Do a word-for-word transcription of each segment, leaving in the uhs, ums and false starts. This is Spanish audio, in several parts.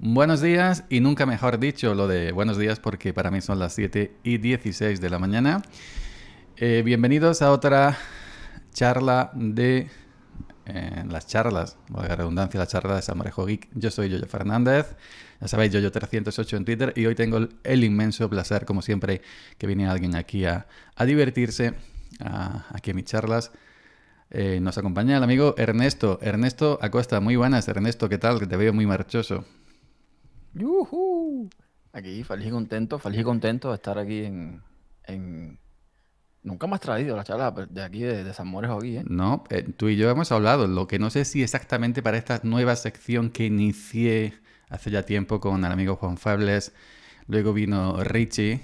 Buenos días, y nunca mejor dicho lo de buenos días porque para mí son las siete y dieciséis de la mañana. Eh, bienvenidos a otra charla de... Eh, las charlas, valga la redundancia, la charla de Salmorejo Geek. Yo soy Yoyo Fernández, ya sabéis, Yoyo trescientos ocho en Twitter, y hoy tengo el, el inmenso placer, como siempre, que viene alguien aquí a, a divertirse, a, aquí a mis charlas. Eh, nos acompaña el amigo Ernesto, Ernesto Acosta. Muy buenas, Ernesto, ¿qué tal? Que te veo muy marchoso. ¡Yuhu! Aquí, feliz y contento, feliz y contento de estar aquí en... en... Nunca me has traído la charla de aquí, de, de Salmorejo Geek, ¿eh? No, eh, tú y yo hemos hablado, lo que no sé si exactamente para esta nueva sección que inicié hace ya tiempo con el amigo Juan Fables, luego vino Richie,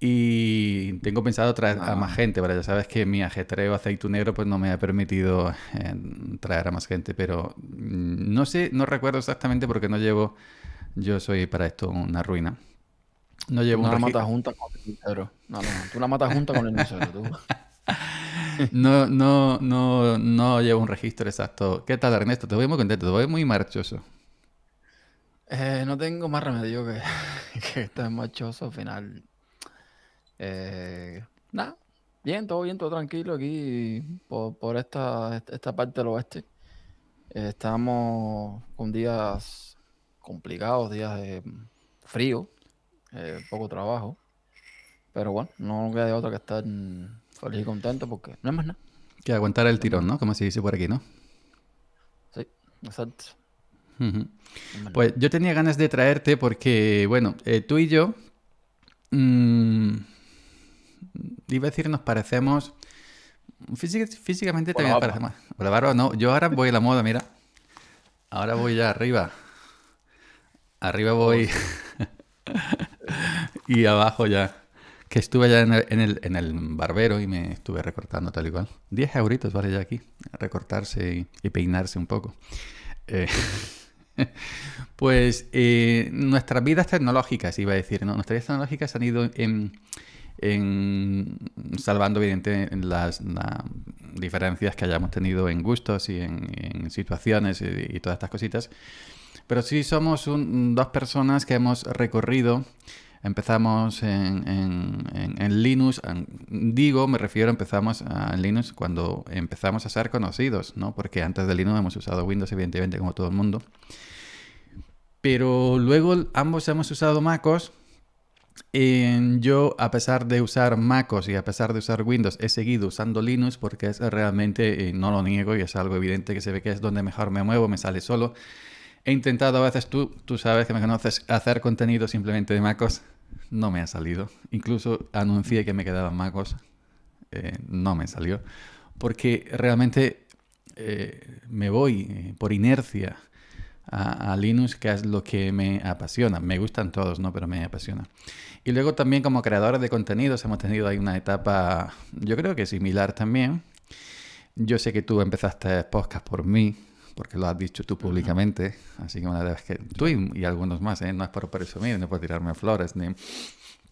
y tengo pensado traer ah. a más gente, ¿vale? Ya sabes que mi ajetreo aceitunero pues no me ha permitido eh, traer a más gente, pero no sé, no recuerdo exactamente porque no llevo... Yo soy para esto una ruina. No llevo una mata junta con el misero. No, no, tú la matas junta con el misero, tú. No, no, no, no llevo un registro exacto. ¿Qué tal, Ernesto? Te voy muy contento, te voy muy marchoso. Eh, no tengo más remedio que, que estar marchoso al final. Eh, Nada, bien, todo bien, todo tranquilo aquí por, por esta, esta parte del oeste. Eh, estamos con días complicados, días de frío. Eh, poco trabajo, pero bueno, no queda de otra que estar feliz y contento porque no es más nada. Que aguantar el tirón, ¿no? Como se dice por aquí, ¿no? Sí, exacto. Uh-huh. Pues yo tenía ganas de traerte porque, bueno, eh, tú y yo, mmm, iba a decir nos parecemos, Físic físicamente también nos parecemos. Por la barba no, yo ahora voy a la moda, mira. Ahora voy ya arriba. Arriba voy... Y abajo ya, que estuve ya en el, en, el, en el barbero y me estuve recortando tal y cual. diez euritos vale ya aquí, recortarse y, y peinarse un poco. Eh, pues eh, nuestras vidas tecnológicas, iba a decir, ¿no? Nuestras vidas tecnológicas han ido en, en salvando evidentemente las, las diferencias que hayamos tenido en gustos y en, en situaciones y, y todas estas cositas. Pero sí somos un, dos personas que hemos recorrido. Empezamos en, en, en, en Linux, en, digo, me refiero, empezamos a, en Linux cuando empezamos a ser conocidos, ¿no? Porque antes de Linux hemos usado Windows, evidentemente, como todo el mundo. Pero luego ambos hemos usado MacOS. Eh, yo, a pesar de usar MacOS y a pesar de usar Windows, he seguido usando Linux porque es realmente, eh, no lo niego, y es algo evidente que se ve que es donde mejor me muevo, me sale solo. He intentado a veces, tú, tú sabes que me conoces, hacer contenido simplemente de MacOS. No me ha salido. Incluso anuncié que me quedaba en MacOS. Eh, no me salió. Porque realmente eh, me voy eh, por inercia a, a Linux, que es lo que me apasiona. Me gustan todos, ¿no? Pero me apasiona. Y luego también como creadores de contenidos hemos tenido ahí una etapa, yo creo que similar también. Yo sé que tú empezaste podcast por mí, porque lo has dicho tú públicamente, así que una vez que tú y, y algunos más, ¿eh? No es por presumir, no es por tirarme flores, ni...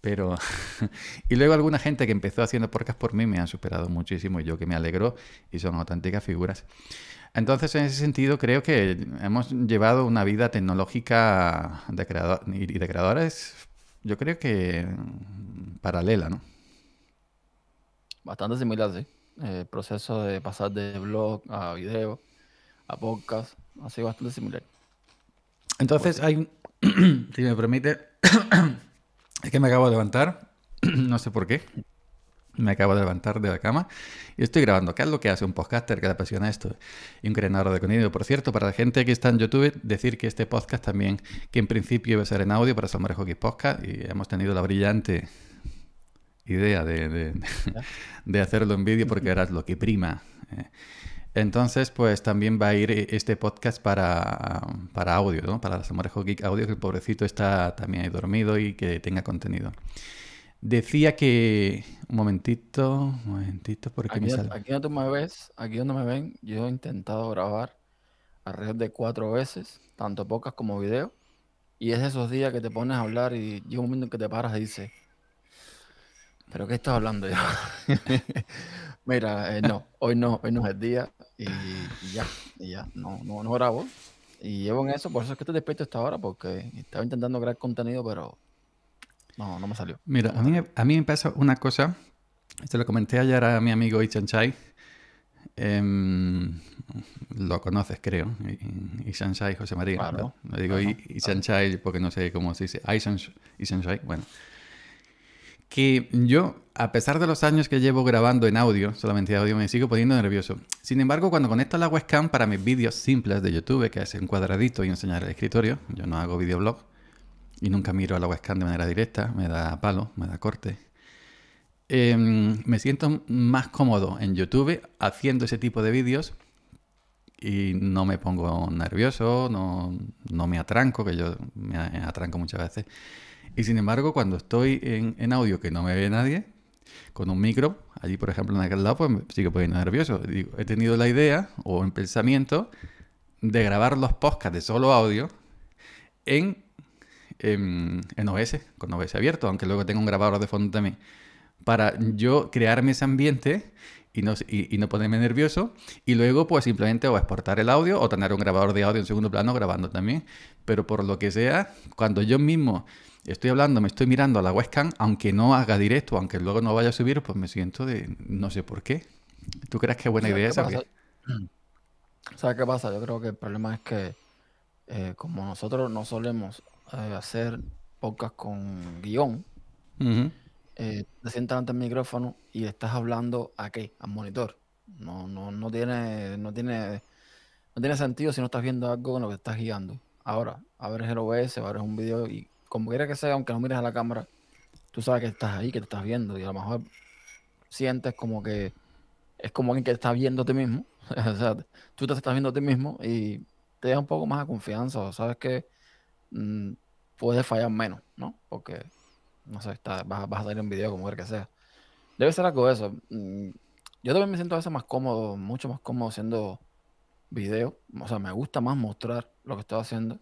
pero... y luego alguna gente que empezó haciendo podcast por mí me ha superado muchísimo, y yo que me alegro, y son auténticas figuras. Entonces, en ese sentido, creo que hemos llevado una vida tecnológica de creador... y de creadores, yo creo que paralela, ¿no? Bastante similar, sí. El proceso de pasar de blog a video... a podcast, ha sido bastante similar. Entonces hay un... si me permite, es que me acabo de levantar, no sé por qué, me acabo de levantar de la cama y estoy grabando. ¿Qué es lo que hace un podcaster que le apasiona esto? Y un creador de contenido. Por cierto, para la gente que está en YouTube, decir que este podcast también, que en principio iba a ser en audio para Salmorejo Geek Podcast, y hemos tenido la brillante idea de, de, de hacerlo en vídeo porque ahora es lo que prima. Entonces, pues también va a ir este podcast para, para audio, ¿no? Para Salmorejo Geek Audio, que el pobrecito está también ahí dormido y que tenga contenido. Decía que... Un momentito, un momentito, porque aquí, me sale... Aquí donde me ves, aquí donde me ven, yo he intentado grabar alrededor de cuatro veces, tanto podcast como video, y es de esos días que te pones a hablar y llega un momento en que te paras y dices... ¿Pero qué estás hablando yo? Mira, eh, no, hoy no, hoy no es el día y, y ya, y ya, no, no, no grabo. Y llevo en eso, por eso es que estoy despierto hasta ahora, porque estaba intentando crear contenido, pero no, no me salió. Mira, a mí, a mí me pasa una cosa, se lo comenté ayer a mi amigo Ichan Chai, eh, lo conoces creo, Ichan Chai José María, claro. Le digo Ichan Chai porque no sé cómo se dice, Ichan Chai, bueno. Que yo, a pesar de los años que llevo grabando en audio, solamente audio, me sigo poniendo nervioso. Sin embargo, cuando conecto la webcam para mis vídeos simples de YouTube, que es un cuadradito y enseñar el escritorio, yo no hago videoblog y nunca miro a la webcam de manera directa, me da palo, me da corte. Eh, me siento más cómodo en YouTube haciendo ese tipo de vídeos y no me pongo nervioso, no, no me atranco, que yo me atranco muchas veces. Y sin embargo, cuando estoy en, en audio que no me ve nadie, con un micro, allí por ejemplo en aquel lado, pues me sigo poniendo nervioso. Digo, he tenido la idea o el pensamiento de grabar los podcasts de solo audio en, en, en O B S, con O B S abierto, aunque luego tengo un grabador de fondo también, para yo crearme ese ambiente y no, y, y no ponerme nervioso, y luego pues simplemente o exportar el audio o tener un grabador de audio en segundo plano grabando también. Pero por lo que sea, cuando yo mismo estoy hablando, me estoy mirando a la webcam, aunque no haga directo, aunque luego no vaya a subir, pues me siento de no sé por qué. ¿Tú crees que es buena idea esa? ¿Sabes qué pasa? Yo creo que el problema es que eh, como nosotros no solemos eh, hacer podcast con guión, uh-huh. eh, te sientas ante el micrófono y estás hablando ¿a qué? Al monitor. No, no, no tiene, no tiene, no tiene sentido si no estás viendo algo con lo que estás guiando. Ahora, abres el O B S, abres un video y como quiera que sea, aunque no mires a la cámara, tú sabes que estás ahí, que te estás viendo, y a lo mejor sientes como que es como alguien que está viendo a ti mismo. O sea, tú te estás viendo a ti mismo y te da un poco más de confianza, o sabes que mmm, puedes fallar menos, ¿no? Porque, no sé, está, vas, vas a salir en video, como quiera que sea. Debe ser algo de eso. Yo también me siento a veces más cómodo, mucho más cómodo haciendo video. O sea, me gusta más mostrar lo que estoy haciendo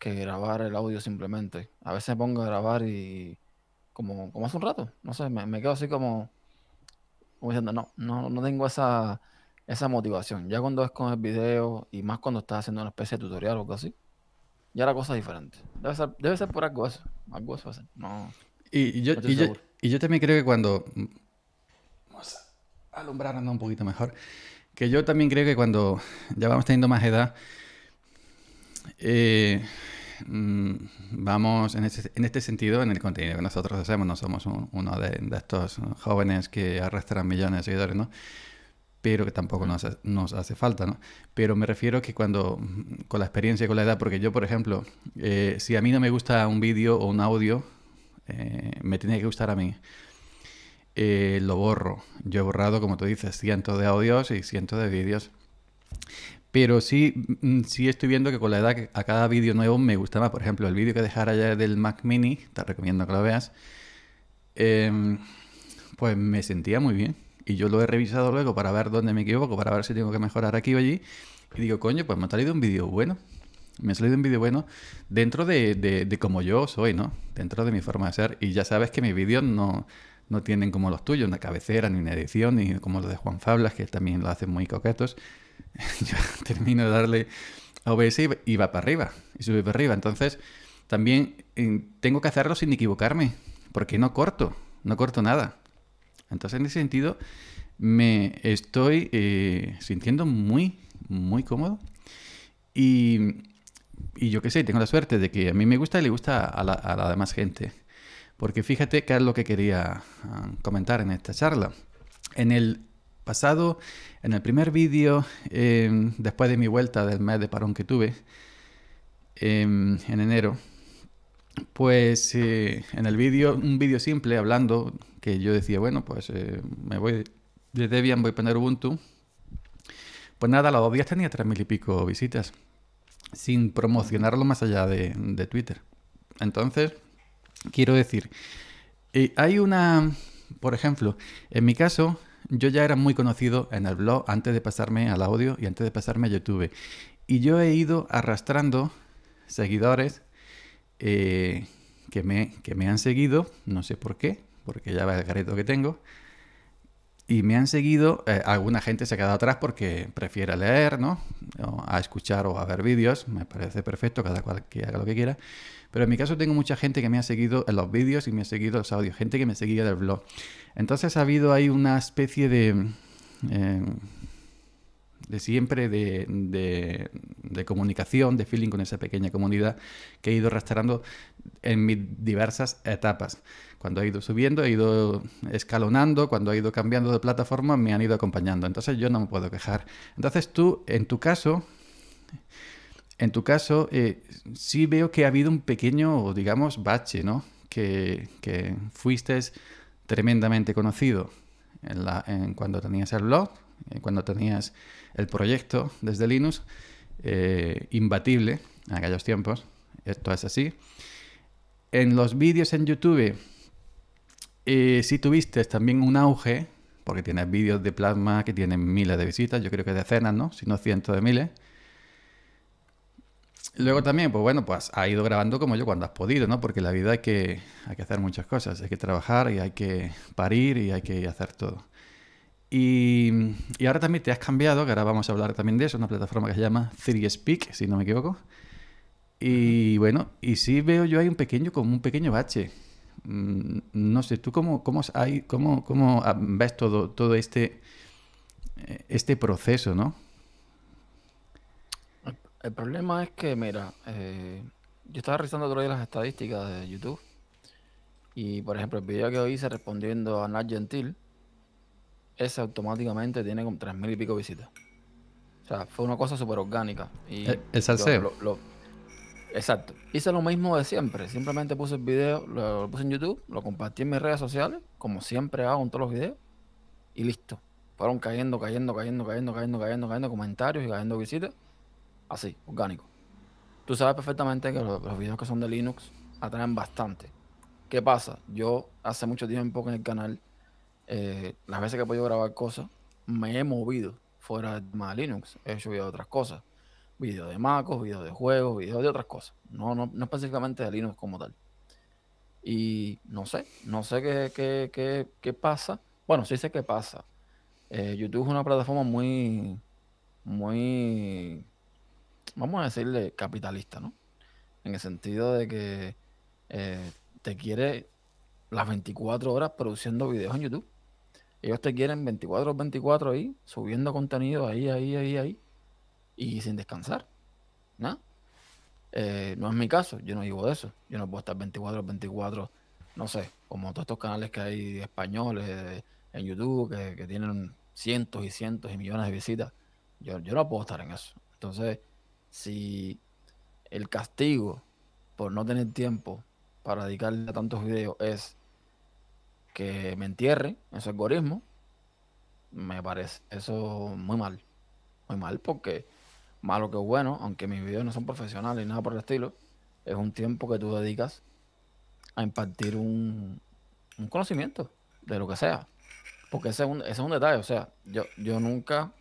que grabar el audio simplemente. A veces me pongo a grabar y como, como hace un rato, no sé, me, me quedo así como, como diciendo, no, no, no tengo esa, esa motivación. Ya cuando es con el video y más cuando estás haciendo una especie de tutorial o algo así, ya la cosa es diferente. Debe ser, debe ser por algo eso, algo eso hacer. No, y, yo, no y, yo, y yo también creo que cuando... Vamos a alumbrarnos un poquito mejor. Que yo también creo que cuando ya vamos teniendo más edad, Eh, mmm, vamos en este, en este sentido, en el contenido que nosotros hacemos, no somos un, uno de, de estos jóvenes que arrastran millones de seguidores, ¿no? Pero que tampoco nos, nos hace falta, ¿no? Pero me refiero que cuando, con la experiencia y con la edad, porque yo, por ejemplo, eh, si a mí no me gusta un vídeo o un audio, eh, me tiene que gustar a mí. Eh, lo borro. Yo he borrado, como tú dices, cientos de audios y cientos de vídeos. Pero sí, sí estoy viendo que con la edad a cada vídeo nuevo me gusta más. Por ejemplo, el vídeo que dejara ya del Mac Mini, te recomiendo que lo veas, eh, pues me sentía muy bien. Y yo lo he revisado luego para ver dónde me equivoco, para ver si tengo que mejorar aquí o allí. Y digo, coño, pues me ha salido un vídeo bueno. Me ha salido un vídeo bueno dentro de, de, de como yo soy, ¿no? Dentro de mi forma de ser. Y ya sabes que mis vídeos no, no tienen como los tuyos, una cabecera, ni una edición, ni como los de Juan Fables, que también lo hacen muy coquetos. Yo termino de darle a O B S y va para arriba, y sube para arriba. Entonces, también tengo que hacerlo sin equivocarme, porque no corto, no corto nada. Entonces, en ese sentido, me estoy eh, sintiendo muy, muy cómodo. Y, y yo qué sé, tengo la suerte de que a mí me gusta y le gusta a la, a la demás gente. Porque fíjate qué es lo que quería comentar en esta charla. En el... pasado, en el primer vídeo, eh, después de mi vuelta del mes de parón que tuve, eh, en enero, pues eh, en el vídeo, un vídeo simple hablando, que yo decía, bueno, pues eh, me voy de Debian, voy a poner Ubuntu. Pues nada, a los dos días tenía tres mil y pico visitas, sin promocionarlo más allá de, de Twitter. Entonces, quiero decir, eh, hay una, por ejemplo, en mi caso... Yo ya era muy conocido en el blog antes de pasarme al audio y antes de pasarme a YouTube. Y yo he ido arrastrando seguidores eh, que, me, que me han seguido, no sé por qué, porque ya va el gareto que tengo. y me han seguido. Eh, alguna gente se ha quedado atrás porque prefiere leer, ¿no? O a escuchar o a ver vídeos. Me parece perfecto, cada cual que haga lo que quiera. Pero en mi caso tengo mucha gente que me ha seguido en los vídeos y me ha seguido en los audios, gente que me seguía del blog. Entonces ha habido ahí una especie de... Eh, de siempre de, de, de comunicación, de feeling con esa pequeña comunidad que he ido arrastrando en mis diversas etapas. Cuando he ido subiendo, he ido escalonando, cuando he ido cambiando de plataforma, me han ido acompañando. Entonces yo no me puedo quejar. Entonces tú, en tu caso, en tu caso eh, sí veo que ha habido un pequeño, digamos, bache, ¿no? Que, que fuiste tremendamente conocido en la, en cuando tenías el blog, cuando tenías el proyecto desde Linux, eh, imbatible en aquellos tiempos, esto es así. En los vídeos en YouTube eh, sí tuviste también un auge, porque tienes vídeos de Plasma que tienen miles de visitas, yo creo que decenas, ¿no? Si no cientos de miles. Luego también, pues bueno, pues ha ido grabando como yo cuando has podido, ¿no? Porque en la vida hay que, hay que hacer muchas cosas, hay que trabajar y hay que parir y hay que hacer todo. Y, y ahora también te has cambiado, que ahora vamos a hablar también de eso, una plataforma que se llama three speak, si no me equivoco. Y bueno, y sí veo yo ahí un pequeño, como un pequeño bache. No sé, ¿tú cómo, cómo, hay, cómo, cómo ves todo, todo este, este proceso, no? El, el problema es que, mira, eh, yo estaba revisando otro día las estadísticas de YouTube. Y, por ejemplo, el video que hoy hice respondiendo a Nat Gentil, ese automáticamente tiene como tres mil y pico visitas. O sea, fue una cosa súper orgánica. Y el, el salseo. Lo, lo, exacto. Hice lo mismo de siempre. Simplemente puse el video, lo, lo puse en YouTube, lo compartí en mis redes sociales, como siempre hago en todos los videos, y listo. Fueron cayendo, cayendo, cayendo, cayendo, cayendo, cayendo, cayendo comentarios y cayendo visitas. Así, orgánico. Tú sabes perfectamente que los, los videos que son de Linux atraen bastante. ¿Qué pasa? Yo hace mucho tiempo que en el canal... Eh, las veces que he podido grabar cosas, me he movido fuera de Linux. He hecho videos de otras cosas. Videos de Macos, videos de juegos, videos de otras cosas. No, no, no específicamente de Linux como tal. Y no sé, no sé qué, qué, qué, qué pasa. Bueno, sí sé qué pasa. Eh, YouTube es una plataforma muy, muy, vamos a decirle, capitalista, ¿no? En el sentido de que eh, te quiere las veinticuatro horas produciendo videos en YouTube. Ellos te quieren veinticuatro por veinticuatro ahí, subiendo contenido ahí, ahí, ahí, ahí, y sin descansar. ¿No? Eh, no es mi caso, yo no vivo de eso. Yo no puedo estar veinticuatro por veinticuatro, no sé, como todos estos canales que hay españoles en YouTube, que, que tienen cientos y cientos y millones de visitas. Yo, yo no puedo estar en eso. Entonces, si el castigo por no tener tiempo para dedicarle a tantos videos es que me entierre en su algoritmo, me parece eso muy mal. Muy mal, porque malo que bueno, aunque mis videos no son profesionales y nada por el estilo, es un tiempo que tú dedicas a impartir un, un conocimiento de lo que sea. Porque ese es un, ese es un detalle. O sea, yo, yo nunca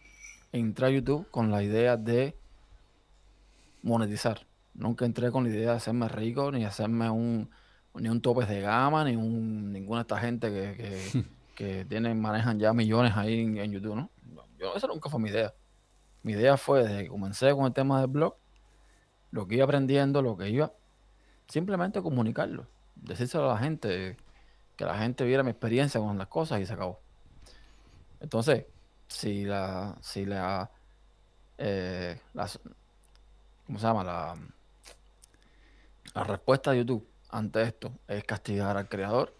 entré a YouTube con la idea de monetizar. Nunca entré con la idea de hacerme rico, ni hacerme un ni un topes de gama, ni un, ninguna de esta gente que, que, que tienen, manejan ya millones ahí en, en YouTube, ¿no? Yo, esa nunca fue mi idea. Mi idea fue, desde que comencé con el tema del blog, lo que iba aprendiendo, lo que iba, simplemente comunicarlo. Decírselo a la gente, que la gente viera mi experiencia con las cosas y se acabó. Entonces, si la... Si la, eh, la ¿cómo se llama? La... La respuesta de YouTube ante esto es castigar al creador.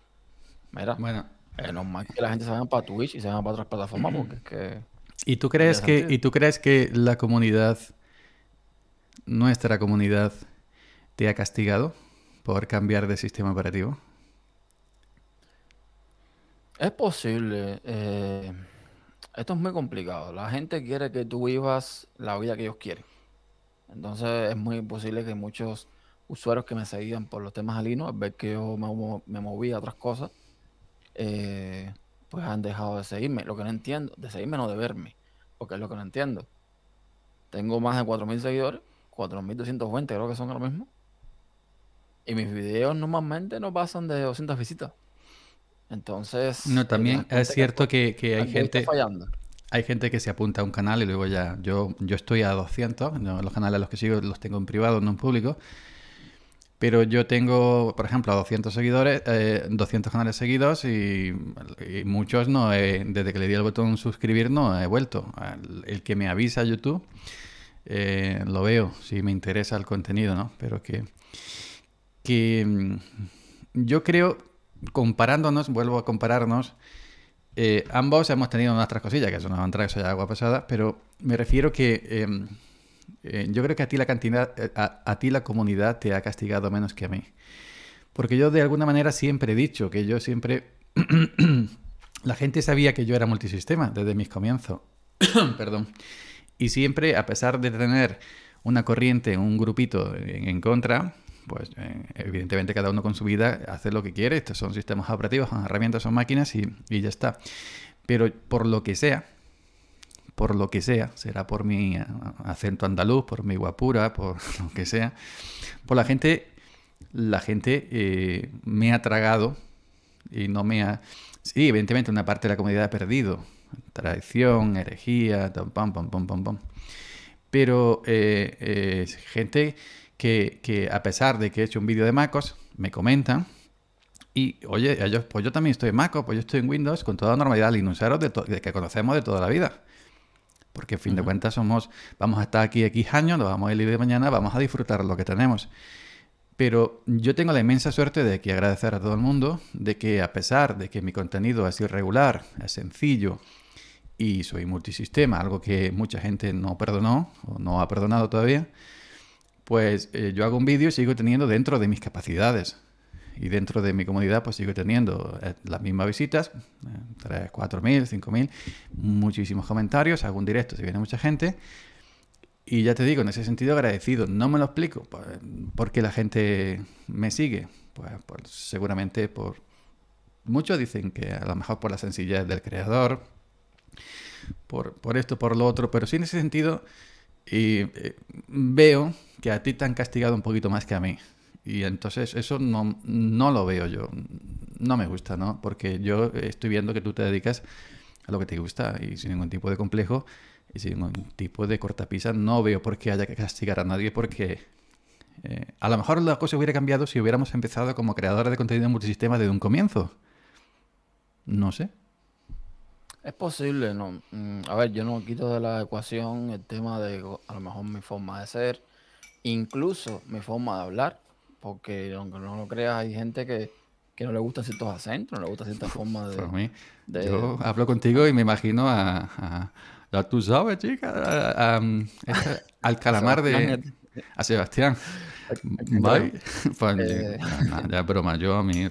Mira, bueno, es normal que la gente se vaya para Twitch y se vaya para otras plataformas, porque es que... ¿Y tú crees que, ¿y tú crees que la comunidad, nuestra comunidad, te ha castigado por cambiar de sistema operativo? Es posible. Eh, esto es muy complicado. La gente quiere que tú vivas la vida que ellos quieren. Entonces es muy posible que muchos usuarios que me seguían por los temas de Linux, al ver que yo me, me moví a otras cosas, eh, pues han dejado de seguirme. Lo que no entiendo, de seguirme no de verme, porque es lo que no entiendo. Tengo más de cuatro mil seguidores, cuatro mil doscientos veinte creo que son ahora mismo, y mis videos normalmente no pasan de doscientas visitas. Entonces... No, también es cierto que, que hay gente... fallando. Hay gente que se apunta a un canal y luego ya... Yo, yo estoy a doscientos, no, los canales a los que sigo los tengo en privado, no en público. Pero yo tengo, por ejemplo, a doscientos seguidores, eh, doscientos canales seguidos y, y muchos no he, desde que le di al botón suscribir no he vuelto. El, el que me avisa YouTube eh, lo veo, si me interesa el contenido, ¿no? Pero que, que yo creo, comparándonos, vuelvo a compararnos, eh, ambos hemos tenido nuestras cosillas, que eso no va a entrar, eso ya agua pasada, pero me refiero que... Eh, Eh, yo creo que a ti la cantidad, a, a ti la comunidad te ha castigado menos que a mí. Porque yo de alguna manera siempre he dicho que yo siempre... la gente sabía que yo era multisistema desde mis comienzos. Perdón. Y siempre, a pesar de tener una corriente, un grupito en, en contra, pues eh, evidentemente cada uno con su vida hace lo que quiere. Estos son sistemas operativos, son herramientas, son máquinas y, y ya está. Pero por lo que sea... por lo que sea, será por mi acento andaluz, por mi guapura, por lo que sea, por la gente, la gente eh, me ha tragado y no me ha... Sí, evidentemente una parte de la comunidad ha perdido. Traición, herejía, pam, pam, pam, pam, pam. Pero eh, eh, gente que, que a pesar de que he hecho un vídeo de MacOS, me comentan y, oye, yo, pues yo también estoy en MacOS, pues yo estoy en Windows, con toda normalidad, linuxeros de, de que conocemos de toda la vida. Porque, a fin de cuentas, somos, vamos a estar aquí X años, nos vamos a ir de mañana, vamos a disfrutar lo que tenemos. Pero yo tengo la inmensa suerte de que agradecer a todo el mundo, de que a pesar de que mi contenido es irregular, es sencillo y soy multisistema, algo que mucha gente no perdonó o no ha perdonado todavía, pues eh, yo hago un vídeo y sigo teniendo dentro de mis capacidades. Y dentro de mi comunidad pues sigo teniendo las mismas visitas, tres, cuatro mil, cinco mil, muchísimos comentarios, hago un directo si viene mucha gente. Y ya te digo, en ese sentido agradecido, no me lo explico, porque la gente me sigue. Pues, pues seguramente por... Muchos dicen que a lo mejor por la sencillez del creador, por, por esto, por lo otro, pero sí en ese sentido y, eh, veo que a ti te han castigado un poquito más que a mí. Y entonces eso no, no lo veo yo, no me gusta, ¿no? Porque yo estoy viendo que tú te dedicas a lo que te gusta y sin ningún tipo de complejo y sin ningún tipo de cortapisa. No veo por qué haya que castigar a nadie porque eh, a lo mejor la cosa hubiera cambiado si hubiéramos empezado como creadores de contenido multisistema desde un comienzo. No sé. Es posible, ¿no? A ver, yo no quito de la ecuación el tema de a lo mejor mi forma de ser, incluso mi forma de hablar. Porque aunque no lo creas, hay gente que, que no le gustan ciertos acentos, no le gustan ciertas formas de, mí, de... Yo hablo contigo y me imagino a... a, a tú sabes, chica, a, a, a, al calamar de... A Sebastián. Bye. Pues, eh... ya, ya broma, yo a mí...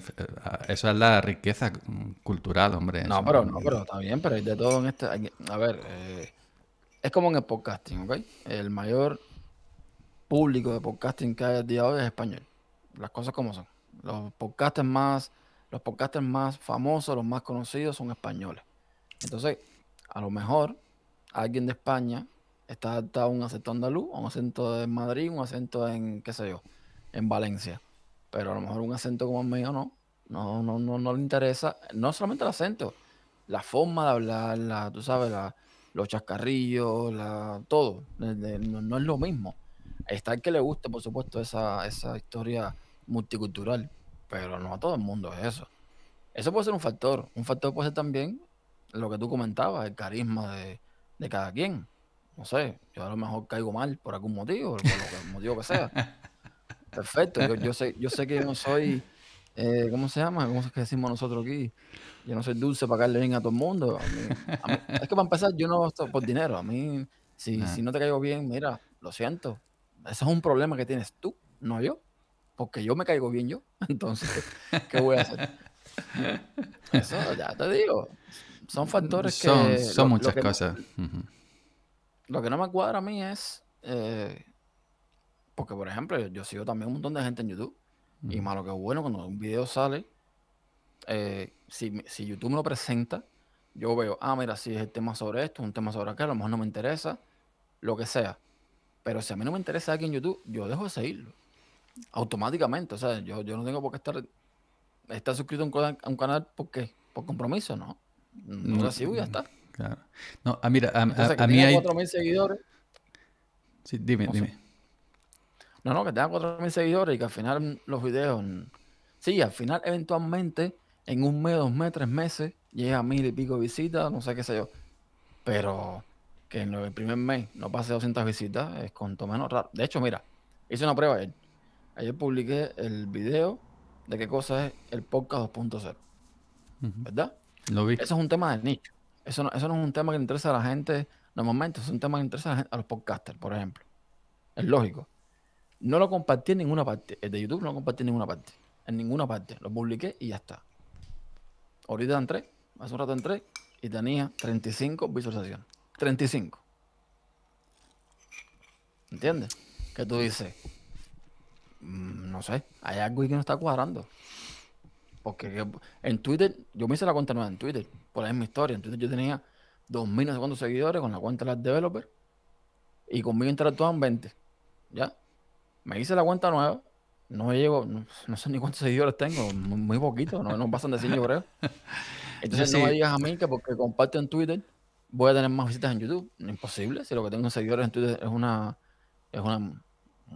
Eso es la riqueza cultural, hombre. No, pero, no, pero está bien, pero hay de todo en este... Hay, a ver, eh, es como en el podcasting, ¿ok? El mayor público de podcasting que hay el día de hoy es español. Las cosas como son. Los podcasters más, los podcasters más famosos, los más conocidos son españoles. Entonces, a lo mejor alguien de España está adaptado a un acento andaluz, a un acento en Madrid, un acento en, qué sé yo, en Valencia. Pero a lo mejor un acento como el mío no. No, no, no, no le interesa. No solamente el acento, la forma de hablar, la, tú sabes, la, los chascarrillos, la, todo. De, de, no, no es lo mismo. Está el que le guste, por supuesto, esa, esa historia multicultural, pero no a todo el mundo es eso. Eso puede ser un factor. Un factor puede ser también lo que tú comentabas, el carisma de, de cada quien. No sé, yo a lo mejor caigo mal por algún motivo, por el motivo que sea. Perfecto, yo, yo, sé, yo sé que yo no soy, eh, ¿cómo se llama? ¿Cómo es que decimos nosotros aquí? Yo no soy dulce para caerle bien a todo el mundo. A mí, a mí, es que para empezar, yo no estoy por dinero. A mí, si, ah. si no te caigo bien, mira, lo siento. Ese es un problema que tienes tú, no yo. Porque yo me caigo bien yo. Entonces, ¿qué voy a hacer? Eso ya te digo. Son factores son, que... Son lo, muchas lo que cosas. No, uh-huh. Lo que no me cuadra a mí es... Eh, porque, por ejemplo, yo, yo sigo también un montón de gente en YouTube. Uh-huh. Y malo que bueno, cuando un video sale, eh, si, si YouTube me lo presenta, yo veo, ah, mira, si es el tema sobre esto, un tema sobre aquello, a lo mejor no me interesa, lo que sea. Pero si a mí no me interesa aquí en YouTube, yo dejo de seguirlo. Automáticamente. O sea, yo, yo no tengo por qué estar estás suscrito a un, a un canal porque por compromiso, ¿no? No lo sigo y ya está. Claro. No, ah, mira, a, Entonces, a, que a mí hay... cuatro mil seguidores. Sí, dime, no dime. Sé. No, no, que tenga cuatro mil seguidores y que al final los videos... Sí, al final eventualmente en un mes, dos meses, tres meses llega a mil y pico de visitas, no sé qué sé yo. Pero que en el primer mes no pase doscientas visitas es cuanto menos raro. De hecho, mira, hice una prueba ayer. Ayer publiqué el video de qué cosa es el podcast dos punto cero. Uh-huh. ¿Verdad? Lo vi. Eso es un tema de nicho. Eso no, eso no es un tema que interesa a la gente normalmente. Es un tema que interesa a, la gente, a los podcasters, por ejemplo. Es lógico. No lo compartí en ninguna parte. El de YouTube no lo compartí en ninguna parte. En ninguna parte. Lo publiqué y ya está. Ahorita entré, hace un rato entré y tenía treinta y cinco visualizaciones. treinta y cinco. ¿Entiendes? Que tú dices, mmm, no sé, hay algo ahí que no está cuadrando. Porque en Twitter, yo me hice la cuenta nueva en Twitter, por ahí es mi historia. En Twitter yo tenía dos mil no sé cuántos seguidores con la cuenta de las developers y conmigo interactuaban veinte. ¿Ya? Me hice la cuenta nueva, no llego, no, no sé ni cuántos seguidores tengo, muy, muy poquito, no, no pasan de cien, yo creo. Entonces sí. No me digas a mí que porque comparto en Twitter voy a tener más visitas en YouTube. Imposible, si lo que tengo en seguidores en Twitter es una, es una,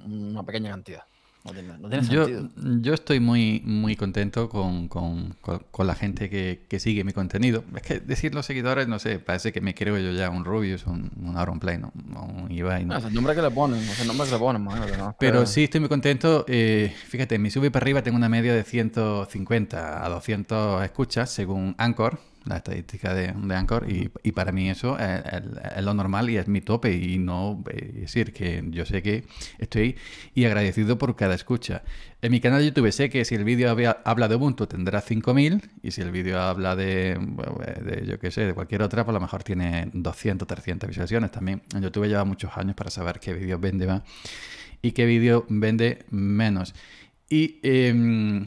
una pequeña cantidad. No tiene, no tiene sentido. Yo, yo estoy muy, muy contento con, con, con, con la gente que, que sigue mi contenido. Es que decir los seguidores, no sé, parece que me creo yo ya un Rubius, un, un Auronplay, ¿no? Un Ibai. ¿No? No, es el nombre que le ponen, es el nombre que le ponen. Imagínate, ¿no? Pero eh... sí, estoy muy contento. Eh, fíjate, mi sube para arriba tengo una media de ciento cincuenta a doscientas escuchas según Anchor, la estadística de, de Anchor, y, y para mí eso es, es, es lo normal y es mi tope, y no es decir que yo sé que estoy y agradecido por cada escucha. En mi canal de YouTube sé que si el vídeo habla de Ubuntu tendrá cinco mil y si el vídeo habla de, de yo qué sé, de cualquier otra, pues a lo mejor tiene doscientas, trescientas visualizaciones también. En YouTube lleva muchos años para saber qué vídeo vende más y qué vídeo vende menos. Y... Eh,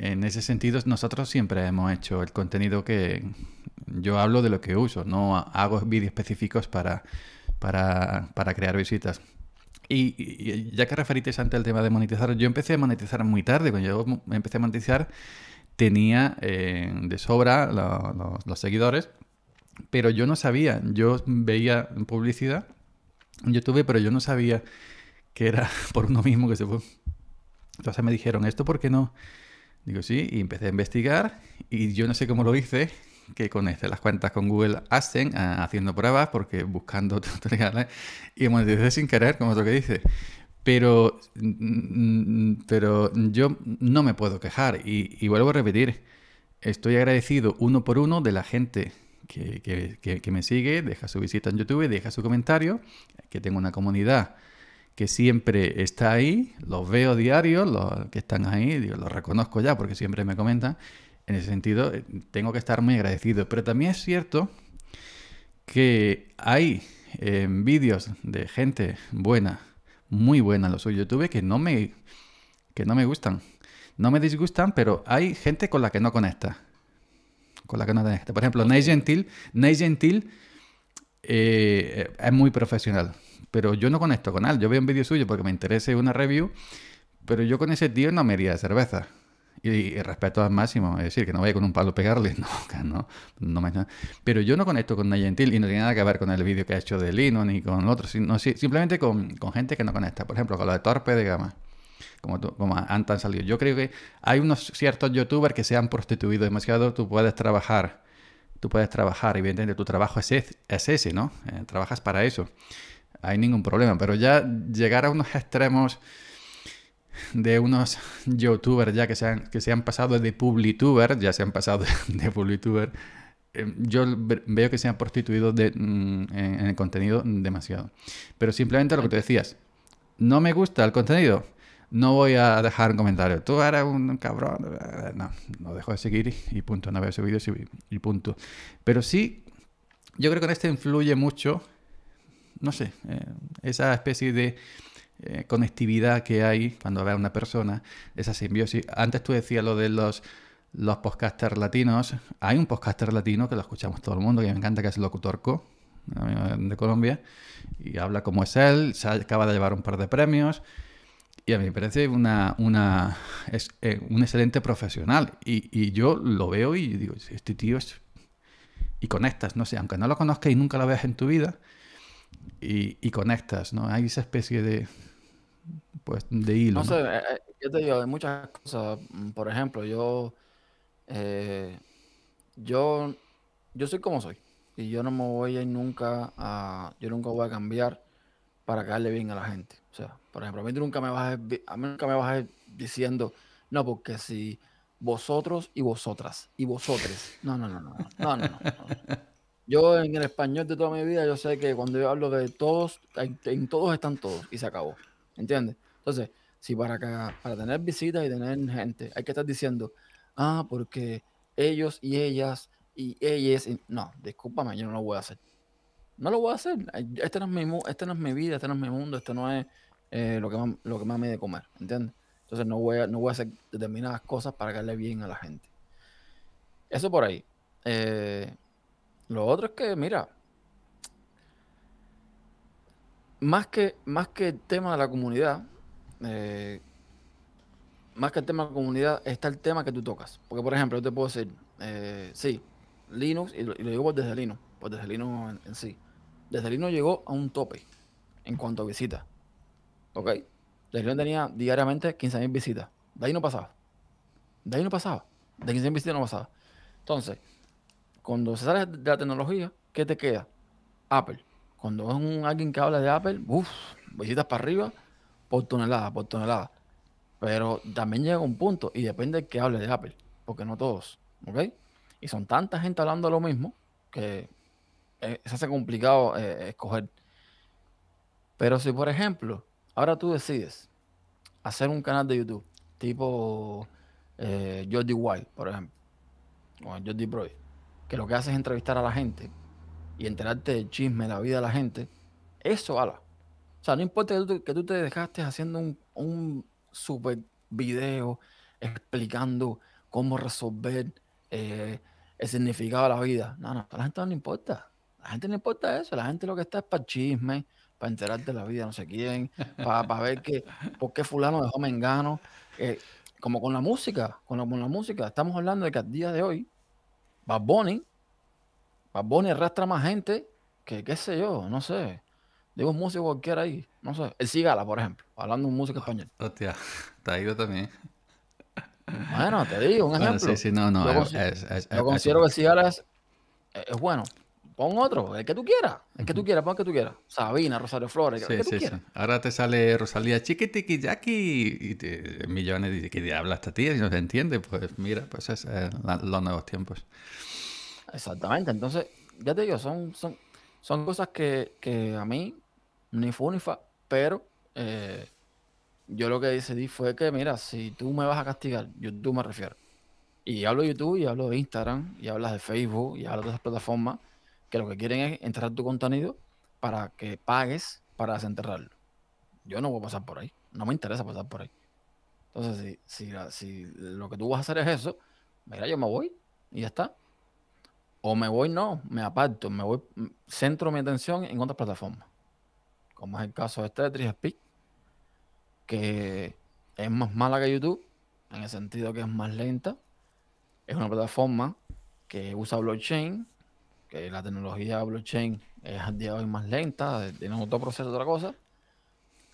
en ese sentido, nosotros siempre hemos hecho el contenido que... Yo hablo de lo que uso, no hago vídeos específicos para, para, para crear visitas. Y, y ya que referiste antes al tema de monetizar, yo empecé a monetizar muy tarde. Cuando yo empecé a monetizar, tenía eh, de sobra lo, lo, los seguidores, pero yo no sabía. Yo veía publicidad en YouTube, pero yo no sabía que era por uno mismo que se fue. Entonces me dijeron, ¿esto por qué no...? Digo, sí, y empecé a investigar y yo no sé cómo lo hice, que conecté las cuentas con Google Adsense a, haciendo pruebas, porque buscando tutoriales, y moneticé sin querer, como otro que dice. Pero, pero yo no me puedo quejar y, y vuelvo a repetir, estoy agradecido uno por uno de la gente que, que, que, que me sigue, deja su visita en YouTube, deja su comentario, que tengo una comunidad que siempre está ahí, los veo diarios, los que están ahí, digo, los reconozco ya porque siempre me comentan. En ese sentido, tengo que estar muy agradecido. Pero también es cierto que hay eh, vídeos de gente buena, muy buena en los suyos YouTube, que no, me, que no me gustan. No me disgustan, pero hay gente con la que no conecta. Con la que no conecta. Por ejemplo, Nate Gentil, Nate Gentil eh, es muy profesional. Pero yo no conecto con él. Yo veo un vídeo suyo porque me interesa una review, pero yo con ese tío no me iría de cerveza. Y, y respeto al máximo. Es decir, que no vaya con un palo a pegarle. No, que no, no me... Pero yo no conecto con Nate Gentil y no tiene nada que ver con el vídeo que ha hecho de Linux ni con otros. Sino, sí, simplemente con, con gente que no conecta. Por ejemplo, con los de Torpe de Gama. Como, tú, como han tan salido. Yo creo que hay unos ciertos youtubers que se han prostituido demasiado. Tú puedes trabajar. Tú puedes trabajar. Evidentemente, tu trabajo es, es ese, ¿no? Eh, trabajas para eso. Hay ningún problema, pero ya llegar a unos extremos de unos youtubers ya que se han, que se han pasado de publituber, ya se han pasado de publituber, eh, yo veo que se han prostituido de, en, en el contenido demasiado. Pero simplemente lo que tú decías, no me gusta el contenido, no voy a dejar un comentario, tú eres un cabrón, no, no dejo de seguir y, y punto, no veo ese vídeo y, y punto. Pero sí, yo creo que en este influye mucho... No sé, eh, esa especie de eh, conectividad que hay cuando ve a una persona, esa simbiosis. Antes tú decías lo de los, los podcasters latinos. Hay un podcaster latino que lo escuchamos todo el mundo, que me encanta, que es el Locutorco, de Colombia, y habla como es él, se acaba de llevar un par de premios. y a mí me parece una, una, es, eh, un excelente profesional. Y, y yo lo veo y digo, este tío es... Y conectas, no sé, aunque no lo conozcas y nunca lo veas en tu vida, y, y conectas, ¿no? Hay esa especie de... pues de hilo. No sé, ¿no? Eh, yo te digo, hay muchas cosas. Por ejemplo, yo... Eh, yo... Yo soy como soy. Y yo no me voy a ir nunca a... Yo nunca voy a cambiar para caerle bien a la gente. O sea, por ejemplo, a mí nunca me vas a, a, mí nunca me vas a ir diciendo, no, porque si vosotros y vosotras y vosotres. No, no, no, no, no, no, no, no. Yo en el español de toda mi vida, yo sé que cuando yo hablo de todos, en, en todos están todos y se acabó. ¿Entiendes? Entonces, si para, que, para tener visitas y tener gente hay que estar diciendo, ah, porque ellos y ellas... Y ella es... No, discúlpame, yo no lo voy a hacer. No lo voy a hacer. Este no es mi, este no es mi vida, este no es mi mundo, este no es eh, lo que más, lo que más me de comer, ¿entiendes? Entonces no voy, a, no voy a hacer determinadas cosas para caerle bien a la gente. Eso por ahí. Eh, lo otro es que, mira, más que, más que el tema de la comunidad, eh, más que el tema de la comunidad, está el tema que tú tocas. Porque, por ejemplo, yo te puedo decir, eh, sí, Linux, y lo, y lo digo desde Linux, pues desde Linux en, en sí. Desde Linux llegó a un tope en cuanto a visitas. ¿Ok? Desde Linux tenía diariamente quince mil visitas. De ahí no pasaba. De ahí no pasaba. De quince mil visitas no pasaba. Entonces, cuando se sale de la tecnología, ¿qué te queda? Apple. Cuando es un, alguien que habla de Apple, uff, visitas para arriba, por tonelada, por tonelada. Pero también llega un punto, y depende de que hable de Apple, porque no todos. ¿Ok? Y son tanta gente hablando lo mismo que eh, se hace complicado eh, escoger. Pero si, por ejemplo, ahora tú decides hacer un canal de YouTube tipo eh, Jordi Wild, por ejemplo, o Jordi Broy, que lo que hace es entrevistar a la gente y enterarte del chisme de la vida de la gente, eso ala. O sea, no importa que tú, que tú te dejaste haciendo un, un super video explicando cómo resolver Eh, el significado de la vida. No, no, a la gente no le importa. A la gente no le importa eso. La gente lo que está es para chisme, para enterarte de la vida, no sé quién, para, para ver que, por qué fulano dejó mengano. Eh, como con la música, con la, con la música. Estamos hablando de que al día de hoy, Bad Bunny, Bad Bunny arrastra más gente que, qué sé yo, no sé. Digo, un músico cualquiera ahí, no sé. El Cigala, por ejemplo, hablando de música española. Hostia, te ha ido también. Bueno, te digo, un ejemplo. Bueno, sí, sí, no, no. Yo, es, es, es, yo considero es, es, que Cigala es, es bueno. Pon otro, el que tú quieras. El que tú quieras, pon el que tú quieras. Sabina, Rosario Flores, el que, sí, el que tú sí, quieras. Sí. Ahora te sale Rosalía Chiquitiquiyaki y te, millones dicen, ¿qué diabla esta tía? Si no se entiende, pues mira, pues es eh, la, los nuevos tiempos. Exactamente. Entonces, ya te digo, son, son, son cosas que, que a mí ni fu ni fa, pero... Eh, yo lo que decidí fue que, mira, si tú me vas a castigar, YouTube me refiero. Y hablo de YouTube, y hablo de Instagram, y hablas de Facebook, y hablas de esas plataformas, que lo que quieren es enterrar tu contenido para que pagues para desenterrarlo. Yo no voy a pasar por ahí. No me interesa pasar por ahí. Entonces, si, si, la, si lo que tú vas a hacer es eso, mira, yo me voy y ya está. O me voy, no, me aparto, me voy, centro mi atención en otras plataformas. Como es el caso de este de tres Speak, que es más mala que YouTube, en el sentido que es más lenta. Es una plataforma que usa blockchain, que la tecnología blockchain es al día de hoy más lenta, tiene otro proceso, otra cosa.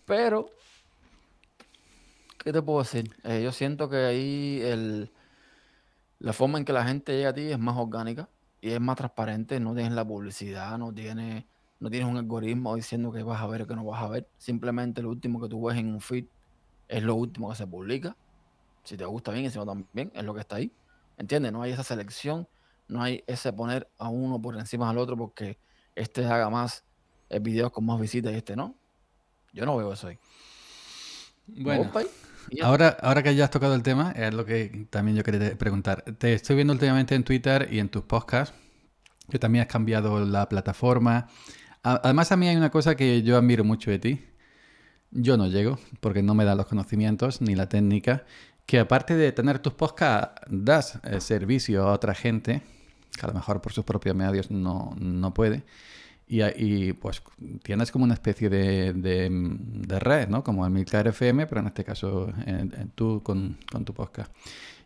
Pero, ¿qué te puedo decir? Eh, yo siento que ahí el, la forma en que la gente llega a ti es más orgánica y es más transparente. No tienes la publicidad, no tienes... No tienes un algoritmo diciendo que vas a ver o que no vas a ver. Simplemente lo último que tú ves en un feed es lo último que se publica. Si te gusta bien y si no también, es lo que está ahí. ¿Entiendes? No hay esa selección, no hay ese poner a uno por encima del otro porque este haga más eh, videos con más visitas y este no. Yo no veo eso ahí. Bueno, ahora, ahora que ya has tocado el tema, es lo que también yo quería preguntar. Te estoy viendo últimamente en Twitter y en tus podcasts que también has cambiado la plataforma. Además, a mí hay una cosa que yo admiro mucho de ti. Yo no llego, porque no me da los conocimientos ni la técnica, que aparte de tener tus podcasts, das eh, servicio a otra gente, que a lo mejor por sus propios medios no, no puede, Y, y pues tienes como una especie de, de, de red, ¿no? Como Emilcar F M, pero en este caso en, en tú con, con tu podcast.